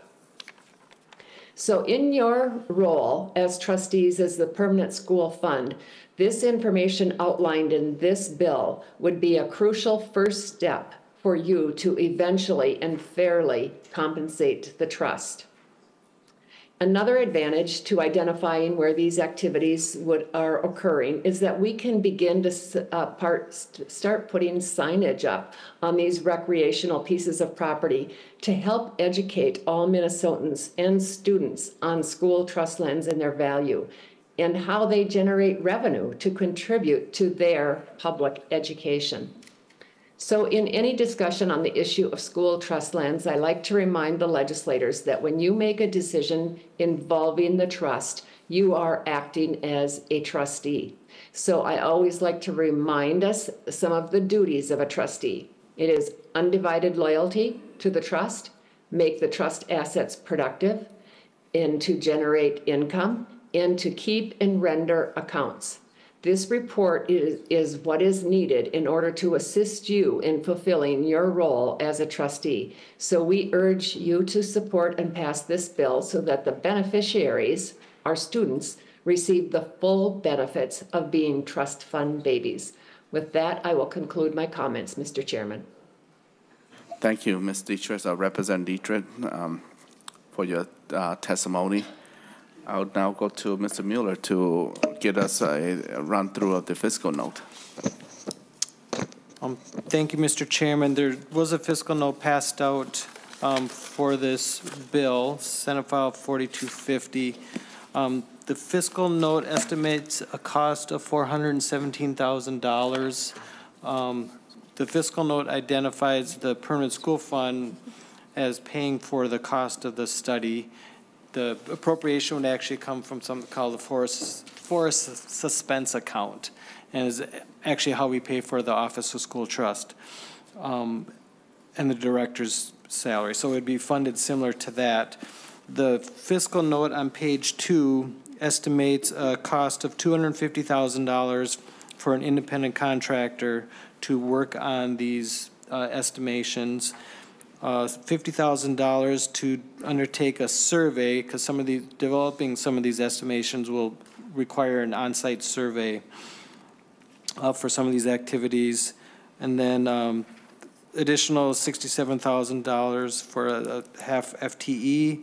So in your role as trustees as the Permanent School Fund, this information outlined in this bill would be a crucial first step for you to eventually and fairly compensate the trust. Another advantage to identifying where these activities would, are occurring is that we can begin to uh, part, st start putting signage up on these recreational pieces of property to help educate all Minnesotans and students on school trust lands and their value and how they generate revenue to contribute to their public education. So in any discussion on the issue of school trust lands, I like to remind the legislators that when you make a decision involving the trust, you are acting as a trustee. So I always like to remind us some of the duties of a trustee. It is undivided loyalty to the trust, make the trust assets productive, and to generate income, and to keep and render accounts. This report is, is what is needed in order to assist you in fulfilling your role as a trustee. So we urge you to support and pass this bill so that the beneficiaries, our students, receive the full benefits of being trust fund babies. With that, I will conclude my comments, Mister Chairman. Thank you, Miz Dittrich, uh, Representative Dittrich, um, for your uh, testimony. I would now go to Mister Mueller to get us a, a run-through of the fiscal note. Um, thank you, Mister Chairman. There was a fiscal note passed out um, for this bill, Senate File forty-two fifty. Um, the fiscal note estimates a cost of four hundred seventeen thousand dollars. Um, the fiscal note identifies the Permanent School Fund as paying for the cost of the study. The appropriation would actually come from something called the forest, forest suspense account, and is actually how we pay for the Office of School Trust um, and the director's salary. So it would be funded similar to that. The fiscal note on page two estimates a cost of two hundred fifty thousand dollars for an independent contractor to work on these uh, estimations. Uh, fifty thousand dollars to undertake a survey, because some of the developing some of these estimations will require an on-site survey uh, for some of these activities, and then um, additional sixty-seven thousand dollars for a, a half F T E,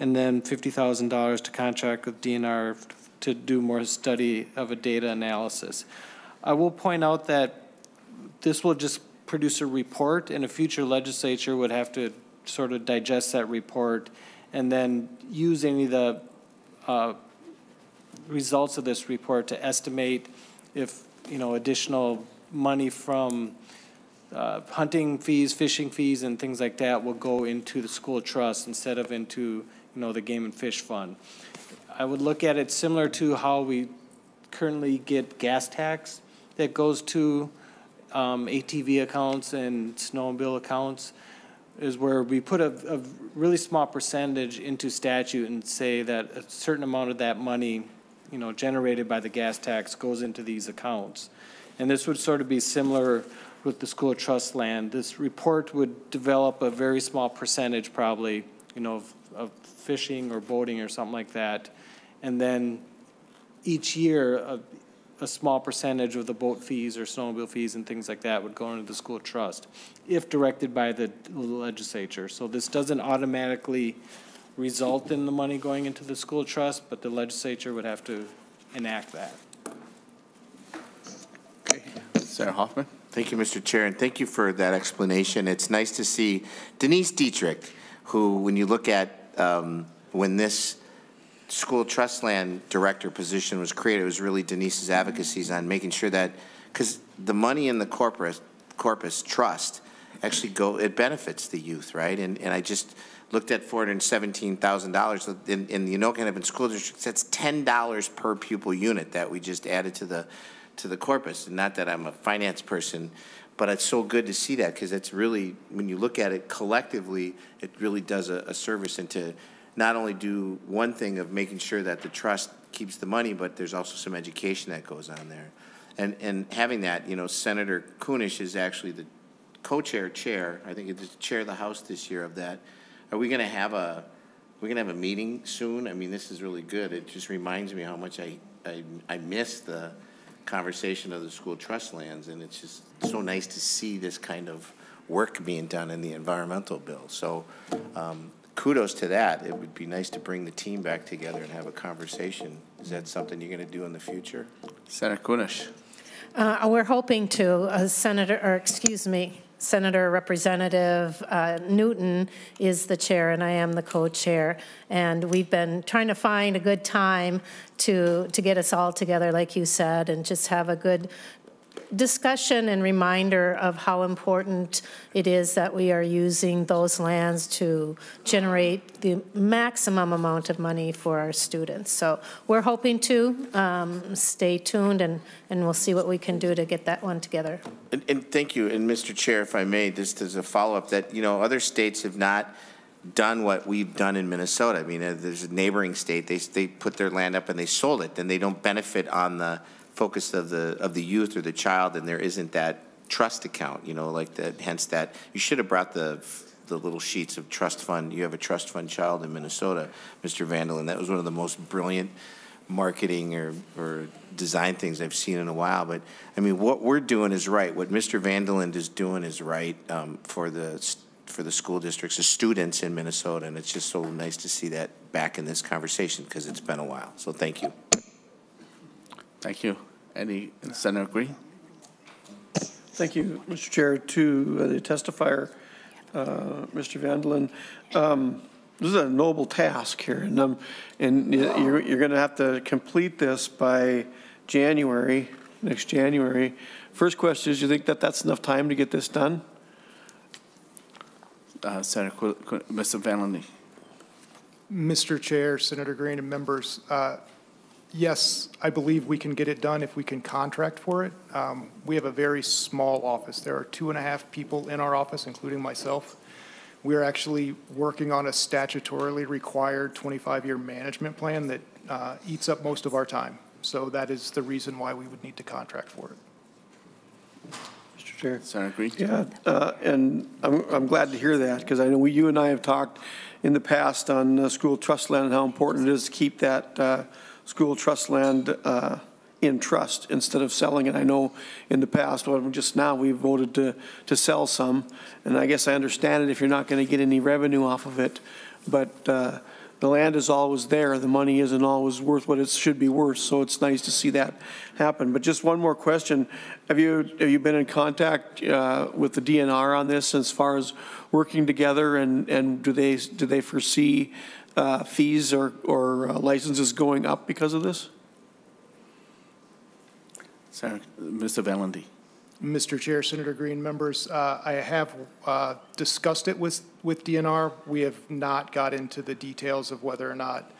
and then fifty thousand dollars to contract with D N R to do more study of a data analysis. I will point out that this will just produce a report, and a future legislature would have to sort of digest that report and then use any of the uh, results of this report to estimate if, you know, additional money from uh, hunting fees, fishing fees, and things like that will go into the school trust instead of into, you know, the game and fish fund. I would look at it similar to how we currently get gas tax that goes to Um, A T V accounts and snowmobile accounts. is where we put a, a really small percentage into statute and say that a certain amount of that money, you know, generated by the gas tax goes into these accounts. And this would sort of be similar with the school trust land. This report would develop a very small percentage probably, you know, of, of fishing or boating or something like that. And then each year, a, a small percentage of the boat fees or snowmobile fees and things like that would go into the school trust if directed by the legislature. So this doesn't automatically result in the money going into the school trust, but the legislature would have to enact that. Okay, Senator Hoffman. Thank you, Mister Chair, and thank you for that explanation. It's nice to see Denise Dittrich, who, when you look at um, when this school trust land director position was created, it was really Denise's advocacies on making sure that, because the money in the corpus, corpus trust actually go, it benefits the youth, right? And, and I just looked at four hundred seventeen thousand dollars in, in the Anoka Hennepin School District. That's ten dollars per pupil unit that we just added to the, to the corpus. And not that I'm a finance person, but it's so good to see that, because it's really, when you look at it collectively, it really does a, a service into not only do one thing of making sure that the trust keeps the money, but there's also some education that goes on there. And, and having that, you know, Senator Kunesh is actually the co-chair chair, I think it's the chair of the House this year of that. Are we gonna have a, we're gonna have a meeting soon? I mean, this is really good. It just reminds me how much I, I, I miss the conversation of the school trust lands, and it's just so nice to see this kind of work being done in the environmental bill. So, um, kudos to that. It would be nice to bring the team back together and have a conversation. Is that something you're going to do in the future? Senator Kunesh. Uh, we're hoping to. Uh, Senator, or excuse me, Senator Representative uh, Newton is the chair and I am the co-chair. And we've been trying to find a good time to, to get us all together, like you said, and just have a good discussion and reminder of how important it is that we are using those lands to generate the maximum amount of money for our students. So we're hoping to um, stay tuned, and, and we'll see what we can do to get that one together. And, and thank you. And Mister Chair, if I may, just as a follow-up, that, you know, other states have not done what we've done in Minnesota. I mean, there's a neighboring state. They, they put their land up and they sold it. Then they don't benefit on the focus of the of the youth or the child, and there isn't that trust account, you know, like that. Hence, that you should have brought the the little sheets of trust fund. You have a trust fund child in Minnesota, Mister Vandelen. That was one of the most brilliant marketing or or design things I've seen in a while. But I mean, what we're doing is right. What Mister Vandelen is doing is right um, for the for the school districts, the students in Minnesota, and it's just so nice to see that back in this conversation, because it's been a while. So thank you. Thank you. Any Senator Green? Thank you, Mister Chair. To uh, the testifier, uh, Mister Vandelen, um, this is a noble task here, and um, and you're, you're going to have to complete this by January, next January. First question is, do you think that that's enough time to get this done? Uh, Senator, Mister Vandelen. Mister Chair, Senator Green, and members. Uh, Yes, I believe we can get it done if we can contract for it. Um, we have a very small office. There are two and a half people in our office, including myself. We are actually working on a statutorily required twenty-five year management plan that uh, eats up most of our time. So that is the reason why we would need to contract for it. Mister Chair. Senator Green. Yeah, uh, and I'm, I'm glad to hear that, because I know we, you and I have talked in the past on uh, school trust land and how important it is to keep that uh, school trust land uh, in trust instead of selling it. I know in the past, well, just now we voted to, to sell some, and I guess I understand it if you're not going to get any revenue off of it, but uh, the land is always there. The money isn't always worth what it should be worth, so it's nice to see that happen. But just one more question. Have you, have you been in contact uh, with the D N R on this as far as working together, and, and do they, do they foresee Uh, fees or, or uh, licenses going up because of this? Senator, Mister Valenti. Mister Chair, Senator Green, members, uh, I have uh, discussed it with, with D N R. We have not got into the details of whether or not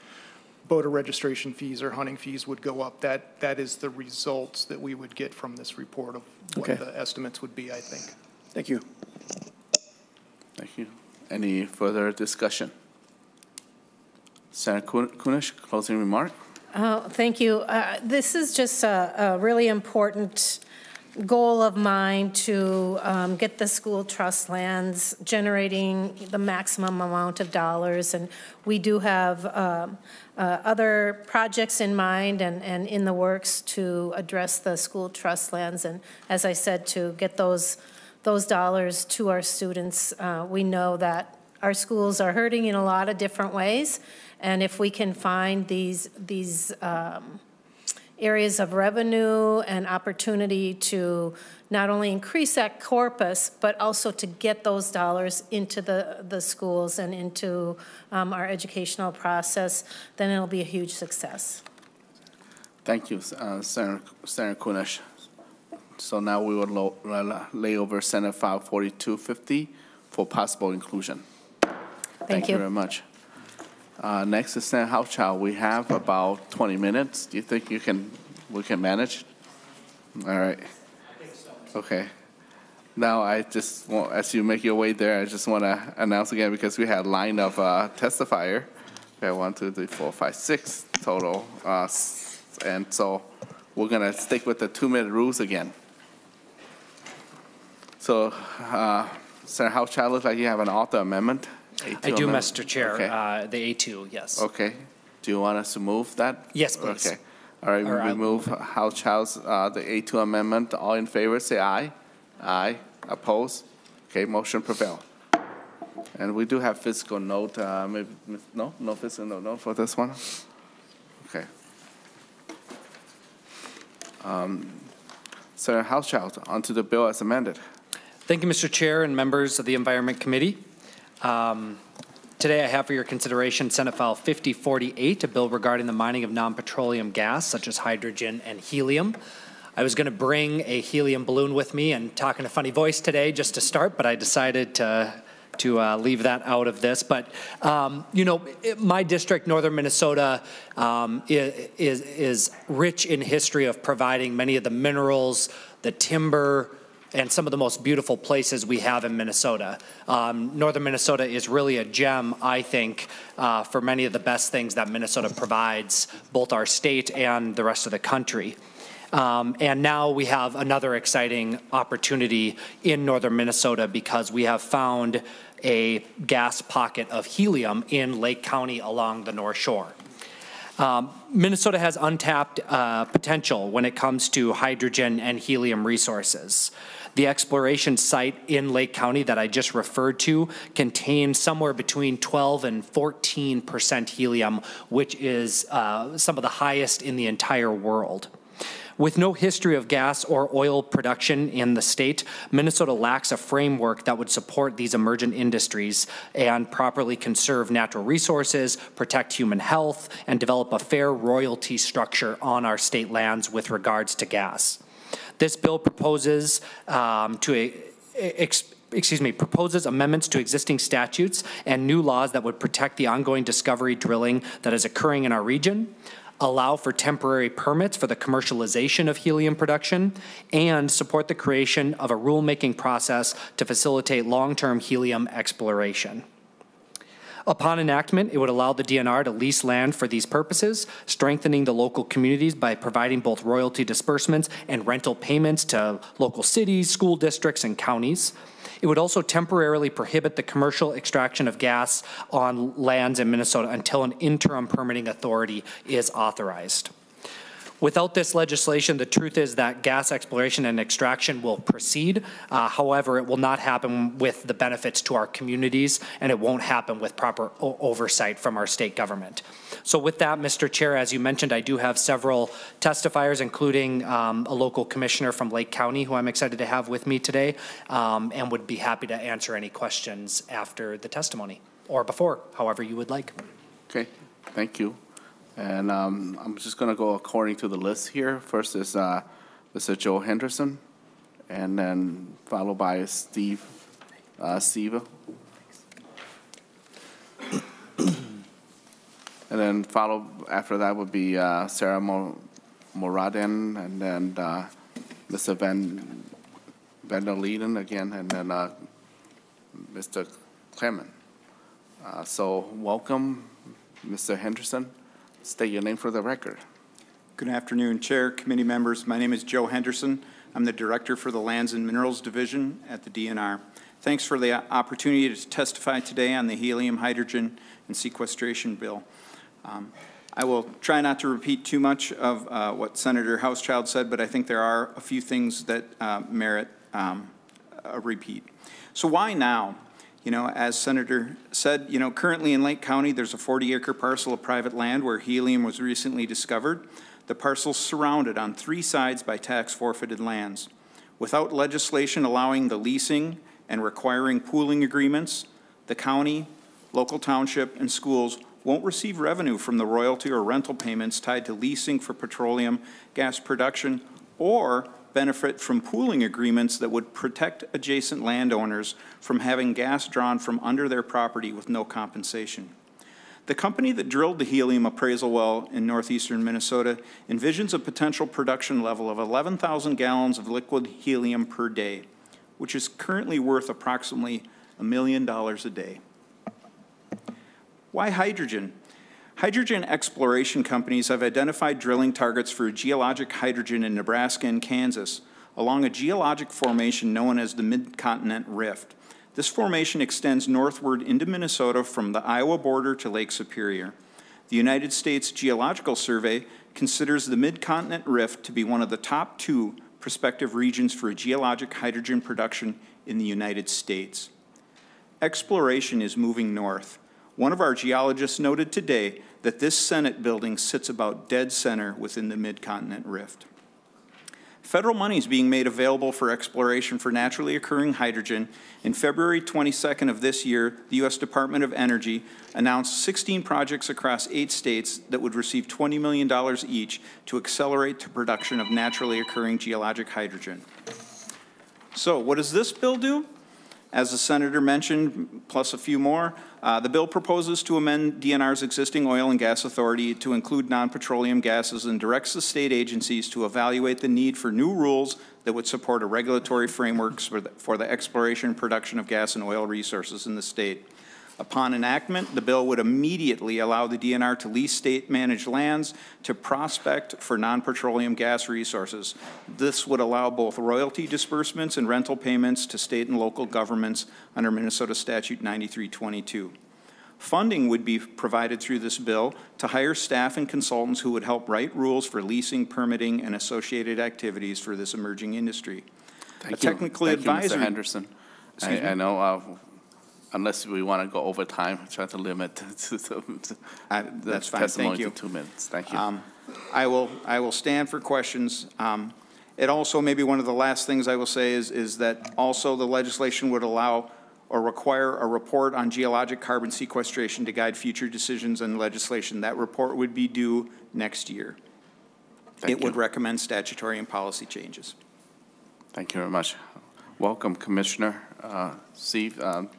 boater registration fees or hunting fees would go up. That, that is the results that we would get from this report of what okay. the estimates would be, I think. Thank you. Thank you. Any further discussion? Senator Kunesh, closing remark. Oh, thank you. Uh, this is just a, a really important goal of mine to um, get the school trust lands generating the maximum amount of dollars. And we do have um, uh, other projects in mind and, and in the works to address the school trust lands. And as I said, to get those, those dollars to our students. Uh, we know that our schools are hurting in a lot of different ways. And if we can find these, these um, areas of revenue and opportunity to not only increase that corpus, but also to get those dollars into the, the schools and into um, our educational process, then it'll be a huge success. Thank you, uh, Senator, Senator Kunesh. So now we will lay over Senate File forty-two fifty for possible inclusion. Thank, Thank you. you very much. Uh, next is Senator Hauschild. We have about twenty minutes. Do you think you can, we can manage? All right. I think so. Okay. Now I just want, as you make your way there, I just want to announce again because we had a line of uh, testifier. Okay, one, two, three, four, five, six total, uh, and so we're gonna stick with the two-minute rules again. So, uh, Senator Hauschild, looks like you have an author amendment. A two I do, amendment. Mister Chair. Okay. Uh, the A two, yes. Okay. Do you want us to move that? Yes, please. Okay. All right. All right. We move Hauschild's uh, the A two amendment. All in favor, say aye. Aye. Oppose. Okay. Motion prevail. And we do have fiscal note. Uh, maybe no, no fiscal note, no for this one. Okay. Um, Senator Hauschild, onto the bill as amended. Thank you, Mister Chair and members of the Environment Committee. Um, today I have for your consideration Senate File fifty forty-eight, a bill regarding the mining of non-petroleum gas such as hydrogen and helium. I was going to bring a helium balloon with me and talk in a funny voice today just to start, but I decided to, to uh, leave that out of this. But, um, you know, it, my district, northern Minnesota, um, is, is rich in history of providing many of the minerals, the timber, and some of the most beautiful places we have in Minnesota. Um, northern Minnesota is really a gem, I think, uh, for many of the best things that Minnesota provides, both our state and the rest of the country. Um, and now we have another exciting opportunity in northern Minnesota because we have found a gas pocket of helium in Lake County along the North Shore. Um, Minnesota has untapped uh, potential when it comes to hydrogen and helium resources. The exploration site in Lake County that I just referred to contains somewhere between twelve and fourteen percent helium, which is uh, some of the highest in the entire world. With no history of gas or oil production in the state, Minnesota lacks a framework that would support these emergent industries and properly conserve natural resources, protect human health, and develop a fair royalty structure on our state lands with regards to gas. This bill proposes um, to a, a, excuse me, proposes amendments to existing statutes and new laws that would protect the ongoing discovery drilling that is occurring in our region, allow for temporary permits for the commercialization of helium production, and support the creation of a rulemaking process to facilitate long-term helium exploration. Upon enactment, it would allow the D N R to lease land for these purposes, strengthening the local communities by providing both royalty disbursements and rental payments to local cities, school districts, and counties. It would also temporarily prohibit the commercial extraction of gas on lands in Minnesota until an interim permitting authority is authorized. Without this legislation, the truth is that gas exploration and extraction will proceed. Uh, however, it will not happen with the benefits to our communities, and it won't happen with proper oversight from our state government. So with that, Mister Chair, as you mentioned, I do have several testifiers, including um, a local commissioner from Lake County, who I'm excited to have with me today, um, and would be happy to answer any questions after the testimony, or before, however you would like. Okay, thank you. And um, I'm just going to go according to the list here. First is uh, Mister Joe Henderson, and then followed by Steve uh, Siva. And then followed after that would be uh, Sarah Mo Mooradian, and then uh, Mister Van Vandelen again, and then uh, Mister Clement. Uh, so welcome, Mister Henderson. State your name for the record. Good afternoon, Chair, committee members. My name is Joe Henderson. I'm the Director for the Lands and Minerals Division at the D N R. Thanks for the opportunity to testify today on the helium, hydrogen, and sequestration bill. Um, I will try not to repeat too much of uh, what Senator Hauschild said, but I think there are a few things that uh, merit um, a repeat. So why now? You know, as Senator said, you know, currently in Lake County, there's a forty acre parcel of private land where helium was recently discovered. The parcel's surrounded on three sides by tax forfeited lands. Without legislation allowing the leasing and requiring pooling agreements, the county, local township, and schools won't receive revenue from the royalty or rental payments tied to leasing for petroleum gas production, or benefit from pooling agreements that would protect adjacent landowners from having gas drawn from under their property with no compensation. The company that drilled the helium appraisal well in northeastern Minnesota envisions a potential production level of eleven thousand gallons of liquid helium per day, which is currently worth approximately a million dollars a day. Why hydrogen? Hydrogen exploration companies have identified drilling targets for geologic hydrogen in Nebraska and Kansas along a geologic formation known as the Mid-Continent Rift. This formation extends northward into Minnesota from the Iowa border to Lake Superior. The United States Geological Survey considers the Mid-Continent Rift to be one of the top two prospective regions for geologic hydrogen production in the United States. Exploration is moving north. One of our geologists noted today that this Senate building sits about dead center within the Mid-Continent Rift. Federal money is being made available for exploration for naturally occurring hydrogen. In February twenty-second of this year, the U S Department of Energy announced sixteen projects across eight states that would receive twenty million dollars each to accelerate the production of naturally occurring geologic hydrogen. So what does this bill do? As the Senator mentioned, plus a few more, uh, the bill proposes to amend D N R's existing oil and gas authority to include non-petroleum gases and directs the state agencies to evaluate the need for new rules that would support a regulatory framework for the, for the exploration and production of gas and oil resources in the state. Upon enactment, the bill would immediately allow the D N R to lease state-managed lands to prospect for non-petroleum gas resources. This would allow both royalty disbursements and rental payments to state and local governments under Minnesota Statute ninety-three twenty-two. Funding would be provided through this bill to hire staff and consultants who would help write rules for leasing, permitting, and associated activities for this emerging industry. Thank you. Technically advisory. Mister Henderson. I, I know. Uh, Unless we want to go over time, try to limit to, to, to I, that's fine. Thank you. To two minutes. Thank you. Um, I will. I will stand for questions. Um, it also maybe one of the last things I will say is is that also the legislation would allow or require a report on geologic carbon sequestration to guide future decisions and legislation. That report would be due next year. Thank it you. Would recommend statutory and policy changes. Thank you very much. Welcome, Commissioner uh, Steve. Um,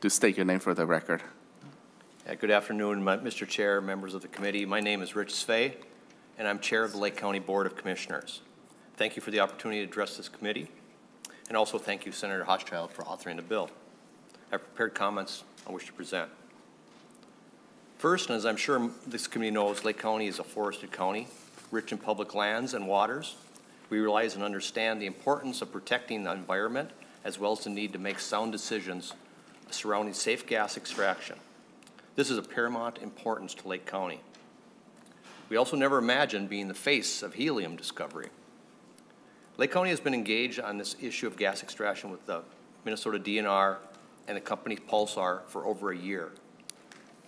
To state your name for the record. Yeah, good afternoon, Mister Chair, members of the committee. My name is Rich Svay, and I'm chair of the Lake County Board of Commissioners. Thank you for the opportunity to address this committee, and also thank you, Senator Hochschild, for authoring the bill. I've prepared comments I wish to present. First, and as I'm sure this committee knows, Lake County is a forested county, rich in public lands and waters. We realize and understand the importance of protecting the environment, as well as the need to make sound decisions surrounding safe gas extraction. This is of paramount importance to Lake County. We also never imagined being the face of helium discovery. Lake County has been engaged on this issue of gas extraction with the Minnesota D N R and the company Pulsar for over a year.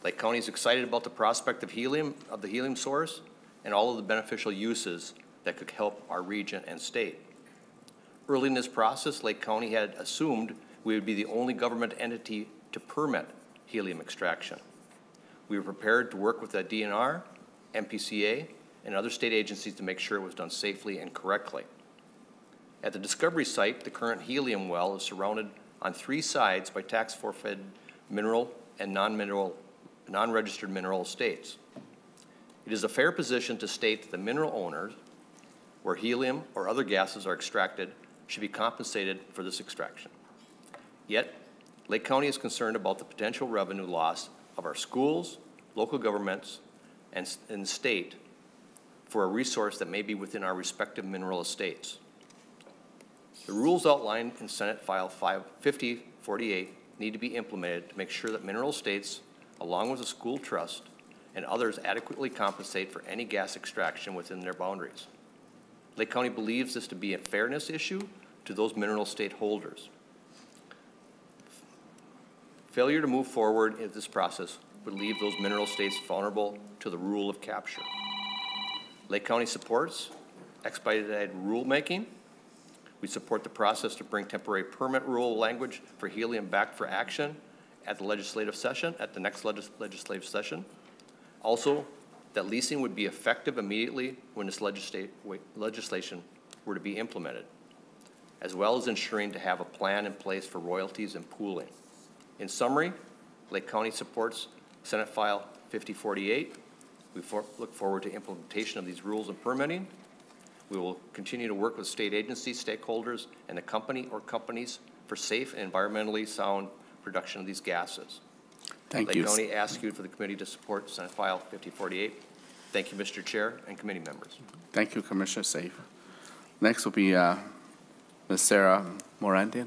Lake County is excited about the prospect of helium, of the helium source, and all of the beneficial uses that could help our region and state. Early in this process, Lake County had assumed we would be the only government entity to permit helium extraction. We were prepared to work with the D N R, M P C A, and other state agencies to make sure it was done safely and correctly. At the discovery site, the current helium well is surrounded on three sides by tax forfeited mineral and non-mineral, non-registered mineral estates. It is a fair position to state that the mineral owners, where helium or other gases are extracted, should be compensated for this extraction. Yet, Lake County is concerned about the potential revenue loss of our schools, local governments, and, and state for a resource that may be within our respective mineral estates. The rules outlined in Senate File fifty forty-eight need to be implemented to make sure that mineral estates, along with the school trust, and others adequately compensate for any gas extraction within their boundaries. Lake County believes this to be a fairness issue to those mineral estate holders. Failure to move forward in this process would leave those mineral estates vulnerable to the rule of capture. Lake County supports expedited rulemaking. We support the process to bring temporary permit rule language for helium back for action at the legislative session, at the next legis legislative session. Also, that leasing would be effective immediately when this legisla legislation were to be implemented, as well as ensuring to have a plan in place for royalties and pooling. In summary, Lake County supports Senate File fifty forty-eight. We for look forward to implementation of these rules and permitting. We will continue to work with state agencies, stakeholders, and the company or companies for safe and environmentally sound production of these gases. Thank Lake you. County asks you for the committee to support Senate File fifty forty-eight. Thank you, Mister Chair and committee members. Thank you, Commissioner Safe. Next will be uh, Miz Sarah Mooradian,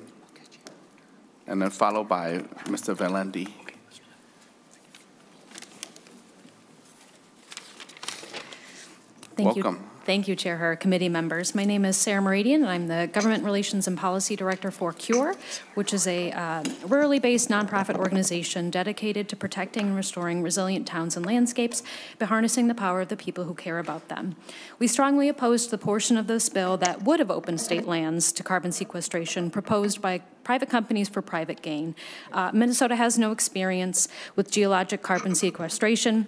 and then followed by Mister Velendi. Thank Welcome. You. Thank you, Chair Herr, committee members. My name is Sarah Mooradian, and I'm the Government Relations and Policy Director for CURE, which is a uh, rurally based nonprofit organization dedicated to protecting and restoring resilient towns and landscapes by harnessing the power of the people who care about them. We strongly opposed the portion of this bill that would have opened state lands to carbon sequestration proposed by private companies for private gain. Uh, Minnesota has no experience with geologic carbon sequestration.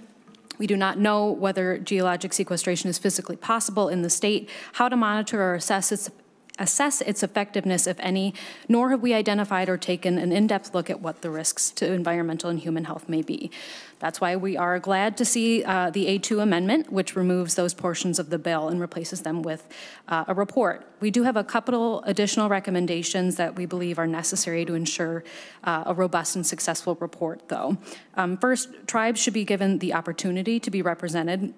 We do not know whether geologic sequestration is physically possible in the state, how to monitor or assess its, assess its effectiveness, if any, nor have we identified or taken an in-depth look at what the risks to environmental and human health may be. That's why we are glad to see uh, the A two amendment, which removes those portions of the bill and replaces them with uh, a report. We do have a couple additional recommendations that we believe are necessary to ensure uh, a robust and successful report, though. Um, first, tribes should be given the opportunity to be represented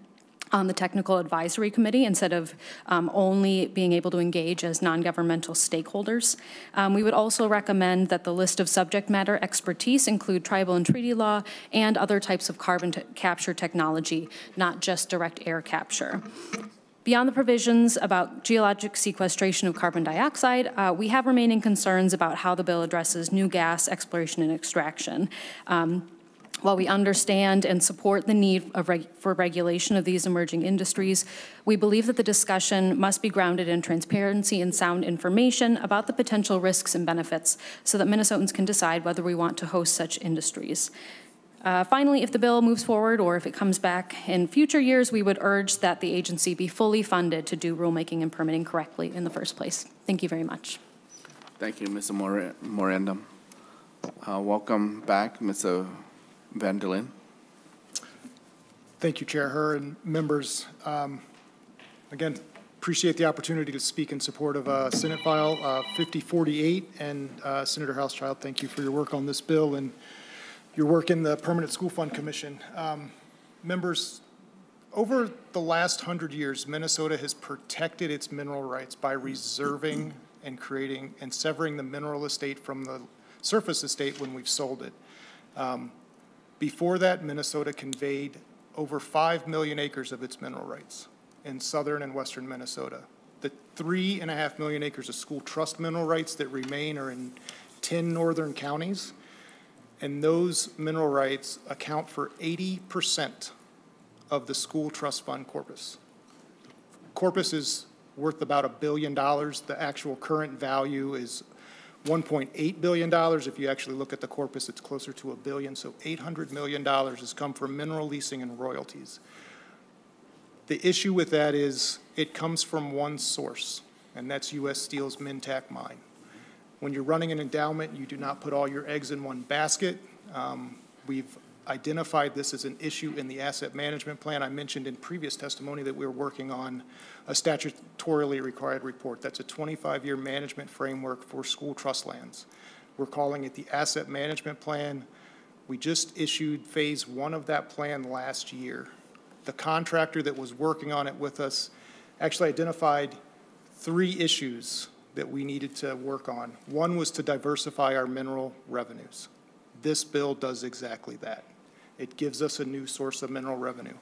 on the Technical Advisory Committee instead of um, only being able to engage as non-governmental stakeholders. Um, we would also recommend that the list of subject matter expertise include tribal and treaty law and other types of carbon capture technology, not just direct air capture. Beyond the provisions about geologic sequestration of carbon dioxide, uh, we have remaining concerns about how the bill addresses new gas exploration and extraction. Um, While we understand and support the need of reg- for regulation of these emerging industries, we believe that the discussion must be grounded in transparency and sound information about the potential risks and benefits so that Minnesotans can decide whether we want to host such industries. Uh, finally, if the bill moves forward or if it comes back in future years, we would urge that the agency be fully funded to do rulemaking and permitting correctly in the first place. Thank you very much. Thank you, Mister Mor- Morandum. Uh, welcome back, Mister Vandelen. Thank you, Chair Herr and members. Um, again, appreciate the opportunity to speak in support of uh, Senate File uh, fifty forty-eight. And uh, Senator Hauschild, thank you for your work on this bill and your work in the Permanent School Fund Commission. Um, members, over the last hundred years, Minnesota has protected its mineral rights by reserving and creating and severing the mineral estate from the surface estate when we've sold it. Um, Before that, Minnesota conveyed over five million acres of its mineral rights in southern and western Minnesota. The three and a half million acres of school trust mineral rights that remain are in ten northern counties, and those mineral rights account for eighty percent of the school trust fund corpus. Corpus is worth about a billion dollars. The actual current value is one point eight billion dollars. If you actually look at the corpus, it's closer to a billion. So eight hundred million dollars has come from mineral leasing and royalties. The issue with that is it comes from one source, and that's U S Steel's Minntac mine. When you're running an endowment, you do not put all your eggs in one basket. Um, we've identified this as an issue in the asset management plan. I mentioned in previous testimony that we were working on a statutorily required report. That's a twenty-five year management framework for school trust lands. We're calling it the Asset Management Plan. We just issued phase one of that plan last year. The contractor that was working on it with us actually identified three issues that we needed to work on. One was to diversify our mineral revenues. This bill does exactly that. It gives us a new source of mineral revenue.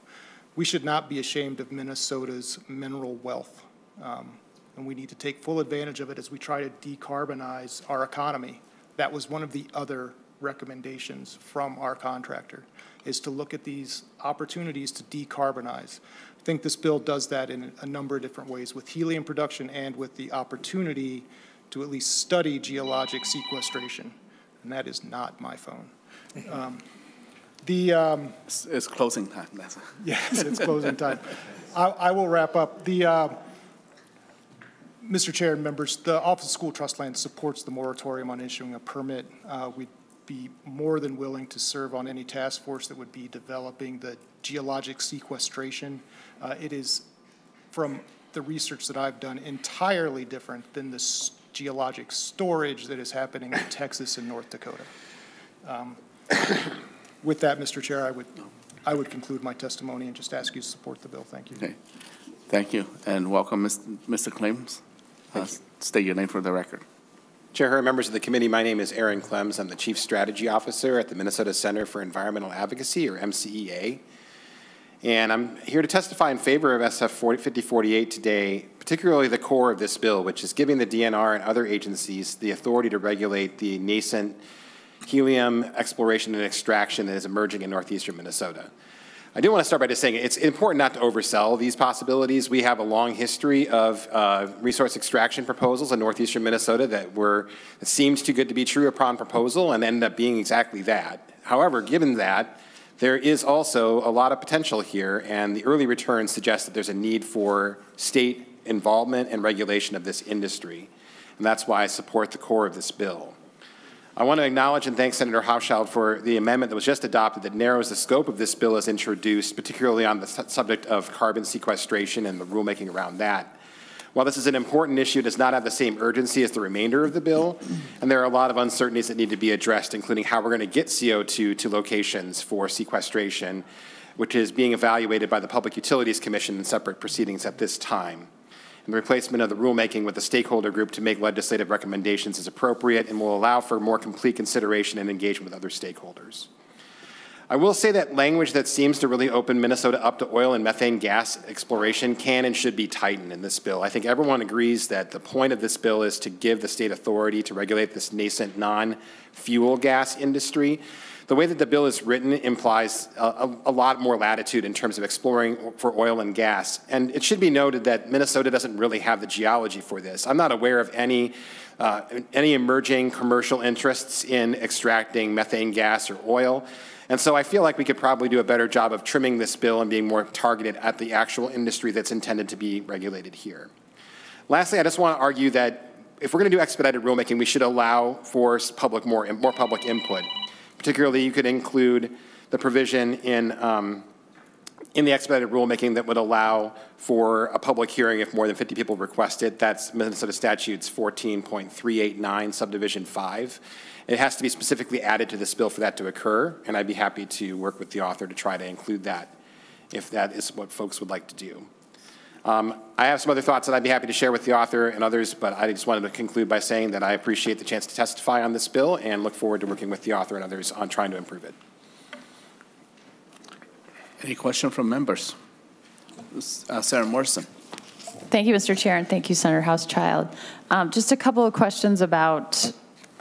We should not be ashamed of Minnesota's mineral wealth, um, and we need to take full advantage of it as we try to decarbonize our economy. That was one of the other recommendations from our contractor, is to look at these opportunities to decarbonize. I think this bill does that in a number of different ways, with helium production and with the opportunity to at least study geologic sequestration. And that is not my phone. Um, the, um, it's, it's closing time. That's it. Yes, it's closing time. I, I will wrap up. The, uh, Mister Chair and members, the Office of School Trust Land supports the moratorium on issuing a permit. Uh, we'd be more than willing to serve on any task force that would be developing the geologic sequestration. Uh, it is, from the research that I've done, entirely different than the geologic storage that is happening in Texas and North Dakota. Um, with that, Mister Chair, I would, I would conclude my testimony and just ask you to support the bill. Thank you. Okay. Thank you, and welcome, Mister Clemms. Uh, you. State your name for the record. Chair Herr, members of the committee, my name is Aaron Clemms. I'm the Chief Strategy Officer at the Minnesota Center for Environmental Advocacy, or M C E A. And I'm here to testify in favor of S F fifty forty-eight today, particularly the core of this bill, which is giving the D N R and other agencies the authority to regulate the nascent helium exploration and extraction that is emerging in northeastern Minnesota. I do want to start by just saying it's important not to oversell these possibilities. We have a long history of uh, resource extraction proposals in northeastern Minnesota that were, that seemed too good to be true upon proposal and ended up being exactly that. However, given that, there is also a lot of potential here, and the early returns suggest that there's a need for state involvement and regulation of this industry. And that's why I support the core of this bill. I want to acknowledge and thank Senator Hauschild for the amendment that was just adopted that narrows the scope of this bill as introduced, particularly on the subject of carbon sequestration and the rulemaking around that. While this is an important issue, it does not have the same urgency as the remainder of the bill, and there are a lot of uncertainties that need to be addressed, including how we're going to get C O two to locations for sequestration, which is being evaluated by the Public Utilities Commission in separate proceedings at this time. And the replacement of the rulemaking with a stakeholder group to make legislative recommendations is appropriate and will allow for more complete consideration and engagement with other stakeholders. I will say that language that seems to really open Minnesota up to oil and methane gas exploration can and should be tightened in this bill. I think everyone agrees that the point of this bill is to give the state authority to regulate this nascent non-fuel gas industry. The way that the bill is written implies a, a, a lot more latitude in terms of exploring for oil and gas. And it should be noted that Minnesota doesn't really have the geology for this. I'm not aware of any uh, any emerging commercial interests in extracting methane gas or oil. And so I feel like we could probably do a better job of trimming this bill and being more targeted at the actual industry that's intended to be regulated here. Lastly, I just want to argue that if we're going to do expedited rulemaking, we should allow for public more, more public input. Particularly, you could include the provision in, um, in the expedited rulemaking that would allow for a public hearing if more than fifty people request it. That's Minnesota Statutes fourteen point three eight nine, Subdivision five. It has to be specifically added to this bill for that to occur, and I'd be happy to work with the author to try to include that if that is what folks would like to do. Um, I have some other thoughts that I'd be happy to share with the author and others, but I just wanted to conclude by saying that I appreciate the chance to testify on this bill and look forward to working with the author and others on trying to improve it. Any question from members? Uh, Sarah Morrison. Thank you, Mister Chair, and thank you, Senator Hauschild. Um, just a couple of questions about,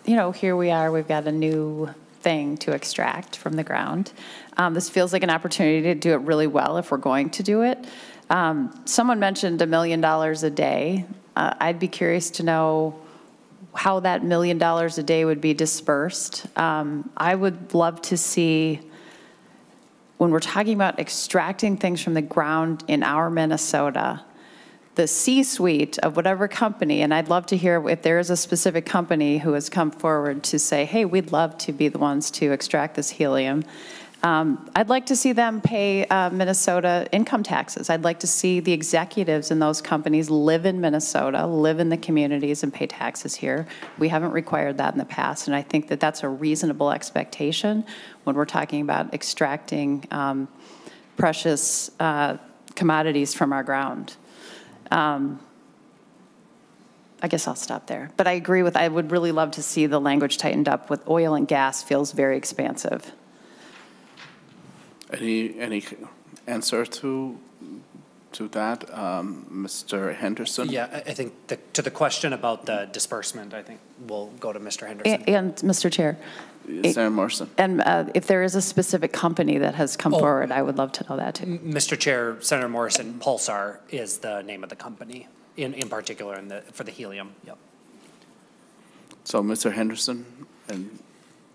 you know, here we are, we've got a new thing to extract from the ground. Um, this feels like an opportunity to do it really well if we're going to do it. Um, someone mentioned a million dollars a day. Uh, I'd be curious to know how that million dollars a day would be dispersed. Um, I would love to see, when we're talking about extracting things from the ground in our Minnesota, the C-suite of whatever company, and I'd love to hear if there is a specific company who has come forward to say, hey, we'd love to be the ones to extract this helium, Um, I'd like to see them pay uh, Minnesota income taxes. I'd like to see the executives in those companies live in Minnesota, live in the communities, and pay taxes here. We haven't required that in the past, and I think that that's a reasonable expectation when we're talking about extracting um, precious uh, commodities from our ground. Um, I guess I'll stop there. But I agree with, I would really love to see the language tightened up with oil and gas feels very expansive. Any any answer to to that, um, Mister Henderson? Yeah, I think the, to the question about the disbursement, I think we'll go to Mister Henderson. And, and Mister Chair. Sarah Morrison. And uh, if there is a specific company that has come oh, forward, I would love to know that too. Mister Chair, Senator Morrison, Pulsar is the name of the company, in, in particular in the, for the helium. Yep. So Mister Henderson and...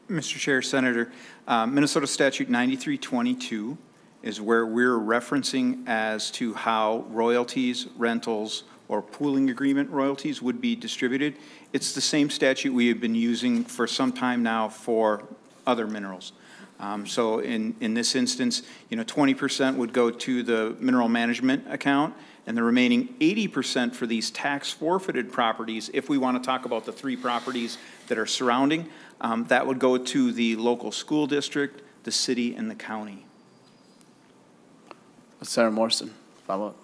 Mister Chair, Senator, uh, Minnesota Statute ninety-three twenty-two is where we're referencing as to how royalties, rentals, or pooling agreement royalties would be distributed. It's the same statute we have been using for some time now for other minerals. Um, so in, in this instance, you know, twenty percent would go to the mineral management account, and the remaining eighty percent for these tax forfeited properties, if we want to talk about the three properties that are surrounding, um, that would go to the local school district, the city, and the county. Senator Morrison, follow up.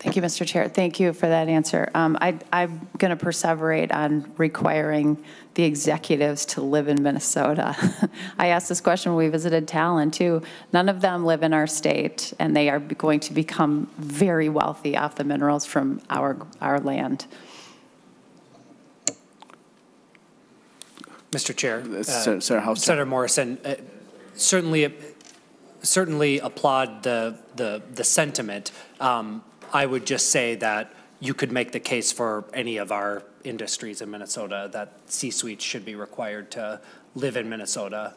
Thank you, Mister Chair. Thank you for that answer. Um, I, I'm going to perseverate on requiring the executives to live in Minnesota. I asked this question when we visited Talon, too. None of them live in our state, and they are going to become very wealthy off the minerals from our, our land. Mister Chair, uh, Sir, Sir, House Senator Chair. Morrison, uh, certainly, uh, certainly applaud the, the, the sentiment. Um, I would just say that you could make the case for any of our industries in Minnesota that C-suites should be required to live in Minnesota.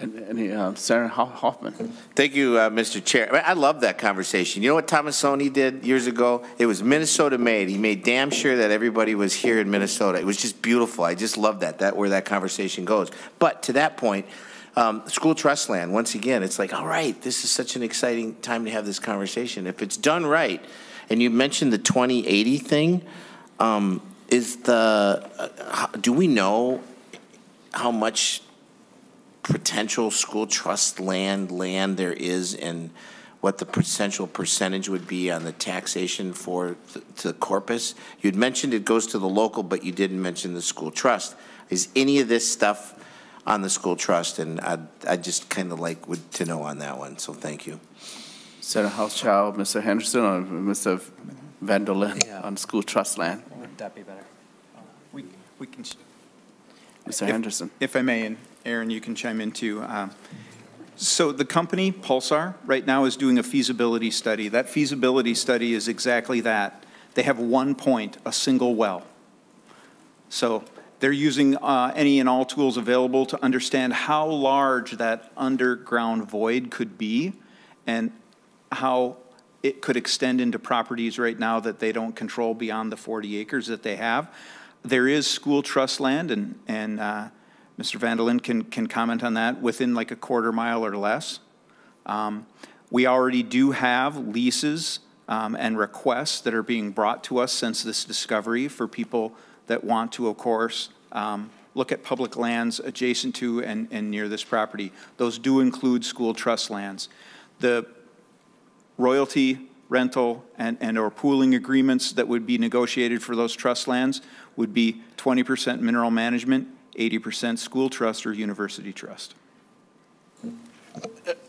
And, and uh, Senator Hoffman. Thank you, uh, Mister Chair. I love that conversation. You know what Thomas Soni did years ago? It was Minnesota made. He made damn sure that everybody was here in Minnesota. It was just beautiful. I just love that, that where that conversation goes. But to that point, Um, school trust land, once again, it's like, all right, this is such an exciting time to have this conversation. If it's done right, and you mentioned the twenty eighty thing, um, is the, uh, do we know how much potential school trust land land there is and what the potential percentage would be on the taxation for th to the corpus? You'd mentioned it goes to the local, but you didn't mention the school trust. Is any of this stuff on the school trust, and I, I just kind of like would to know on that one, so thank you. Senator Hauschild, Mister Henderson, or Mister Vandelen yeah. on school trust land. Would that be better? We, we can, Mister If, Henderson. If I may, and Aaron, you can chime in too. Um, so the company, Pulsar, right now is doing a feasibility study. That feasibility study is exactly that. They have one point, a single well. So they're using uh, any and all tools available to understand how large that underground void could be and how it could extend into properties right now that they don't control beyond the forty acres that they have. There is school trust land, and, and uh, Mister Vandelen can, can comment on that, within like a quarter mile or less. Um, we already do have leases um, and requests that are being brought to us since this discovery for people that want to, of course, um, look at public lands adjacent to and, and near this property. Those do include school trust lands. The royalty, rental, and, and or pooling agreements that would be negotiated for those trust lands would be twenty percent mineral management, eighty percent school trust or university trust.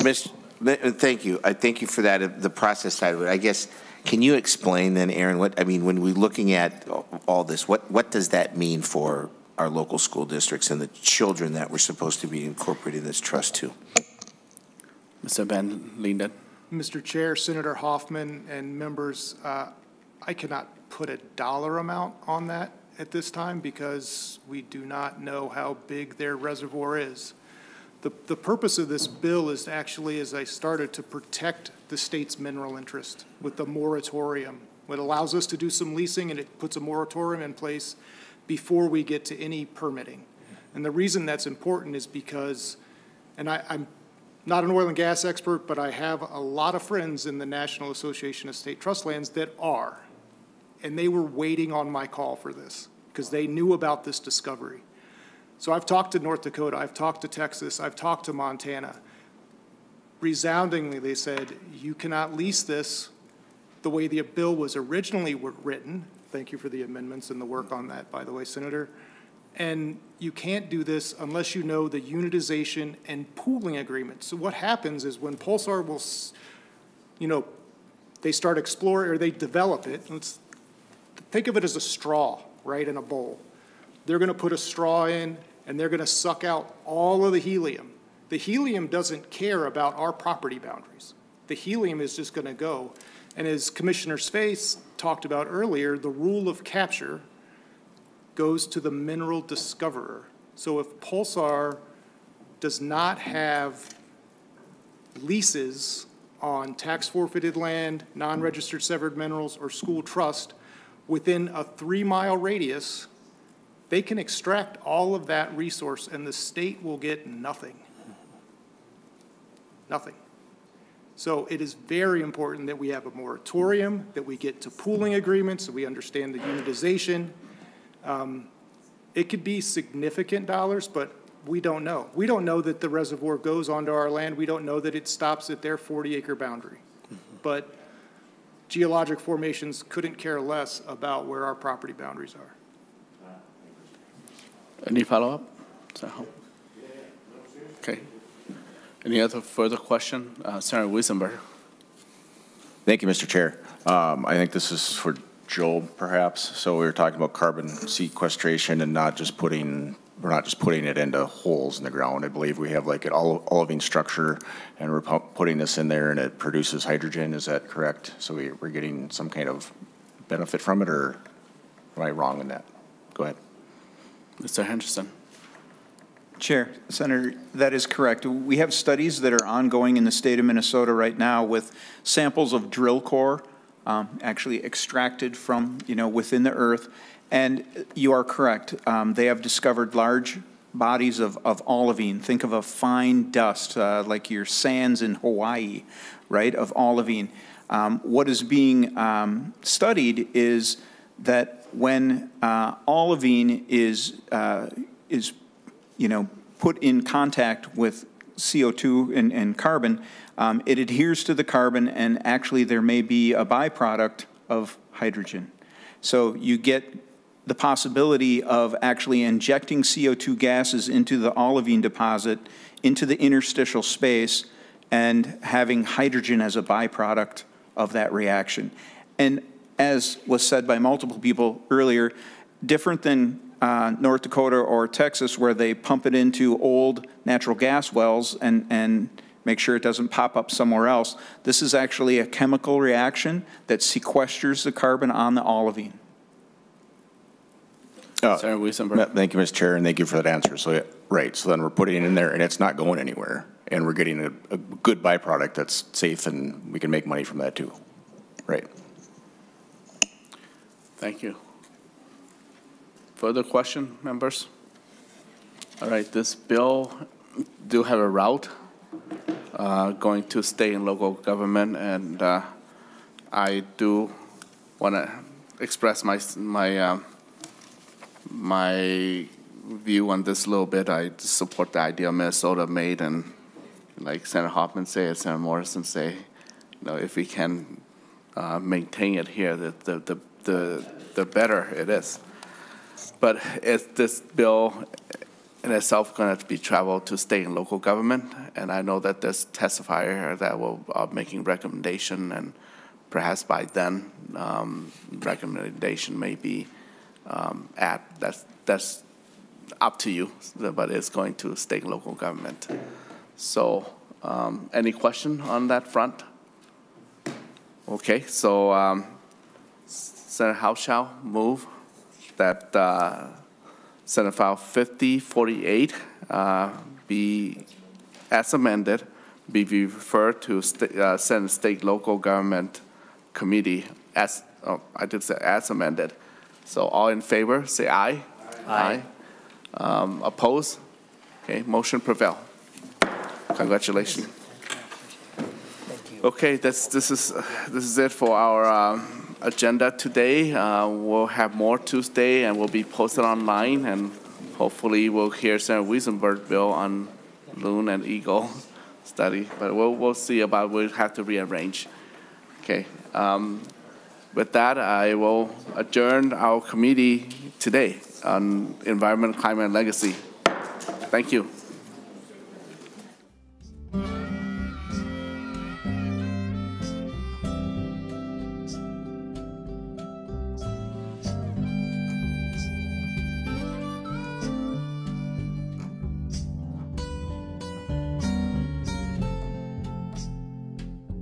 Miz Thank you. I thank you for that, the process side of it. I guess, can you explain then, Aaron, what, I mean, when we're looking at all this, what, what does that mean for our local school districts and the children that we're supposed to be incorporating this trust to? Mister Vandelen. Mister Chair, Senator Hoffman and members, uh, I cannot put a dollar amount on that at this time because we do not know how big their reservoir is. The, the purpose of this bill is actually, as I started, to protect the state's mineral interest with the moratorium. It allows us to do some leasing, and it puts a moratorium in place before we get to any permitting. And the reason that's important is because, and I, I'm not an oil and gas expert, but I have a lot of friends in the National Association of State Trust Lands that are, and they were waiting on my call for this because they knew about this discovery. So I've talked to North Dakota, I've talked to Texas, I've talked to Montana. Resoundingly, they said, you cannot lease this the way the bill was originally written. Thank you for the amendments and the work on that, by the way, Senator. And you can't do this unless you know the unitization and pooling agreement. So what happens is when Pulsar will, you know, they start exploring or they develop it. Let's think of it as a straw, right, in a bowl. They're going to put a straw in, and they're going to suck out all of the helium. The helium doesn't care about our property boundaries. The helium is just going to go. And as Commissioner Space talked about earlier, the rule of capture goes to the mineral discoverer. So if Pulsar does not have leases on tax forfeited land, non-registered severed minerals, or school trust within a three-mile radius, they can extract all of that resource and the state will get nothing. Nothing. So it is very important that we have a moratorium, that we get to pooling agreements, so we understand the unitization. Um, it could be significant dollars, but we don't know. We don't know that the reservoir goes onto our land. We don't know that it stops at their forty acre boundary. But geologic formations couldn't care less about where our property boundaries are. Any follow-up? Okay. Any other further question? Uh, Senator Wiesenberg. Thank you, Mister Chair. Um, I think this is for Joel, perhaps. So we were talking about carbon sequestration and not just putting, we're not just putting it into holes in the ground. I believe we have like an olivine structure and we're putting this in there and it produces hydrogen. Is that correct? So we, we're getting some kind of benefit from it, or am I wrong in that? Go ahead. Mister Henderson. Chair, Senator, that is correct. We have studies that are ongoing in the state of Minnesota right now with samples of drill core um, actually extracted from, you know, within the earth. And you are correct. Um, they have discovered large bodies of, of olivine. Think of a fine dust, uh, like your sands in Hawaii, right, of olivine. Um, what is being um, studied is that when uh, olivine is, uh, is you know, put in contact with C O two and, and carbon, um, it adheres to the carbon, and actually there may be a byproduct of hydrogen. So you get the possibility of actually injecting C O two gases into the olivine deposit, into the interstitial space, and having hydrogen as a byproduct of that reaction. And as was said by multiple people earlier, different than uh, North Dakota or Texas, where they pump it into old natural gas wells and, and make sure it doesn't pop up somewhere else, this is actually a chemical reaction that sequesters the carbon on the olivine. Uh, Senator Wiesenberg. Thank you, Mister Chair, and thank you for that answer. So, yeah, right, so then we're putting it in there, and it's not going anywhere, and we're getting a, a good byproduct that's safe, and we can make money from that too, right? Thank you. Further question, members? All right, this bill do have a route uh, going to state and local government, and uh, I do want to express my my um, my view on this a little bit. I support the idea Minnesota made, and like Senator Hoffman said, Senator Morrison say, you know, if we can uh, maintain it here, the the the the, the better it is. But is this bill in itself going to be traveled to state and local government? And I know that there's testifier that will uh, making recommendation, and perhaps by then um, recommendation may be um, at that's that's up to you. But it's going to state and local government. So um, any question on that front? Okay, so um, Senator Hauschild move that uh, Senate File fifty forty-eight uh, be, as amended, be referred to st uh, Senate State Local Government Committee as, oh, I did say as amended. So all in favor, say aye. Aye. Aye. Um, oppose? Okay, motion prevail. Congratulations. Okay, that's, this is uh, this is it for our um, agenda today. Uh, we'll have more Tuesday, and we'll be posted online, and hopefully we'll hear Senator Wiesenberg bill on Loon and Eagle study. But we'll we'll see about we'll have to rearrange. Okay. Um, with that, I will adjourn our committee today on Environment, Climate, and Legacy. Thank you.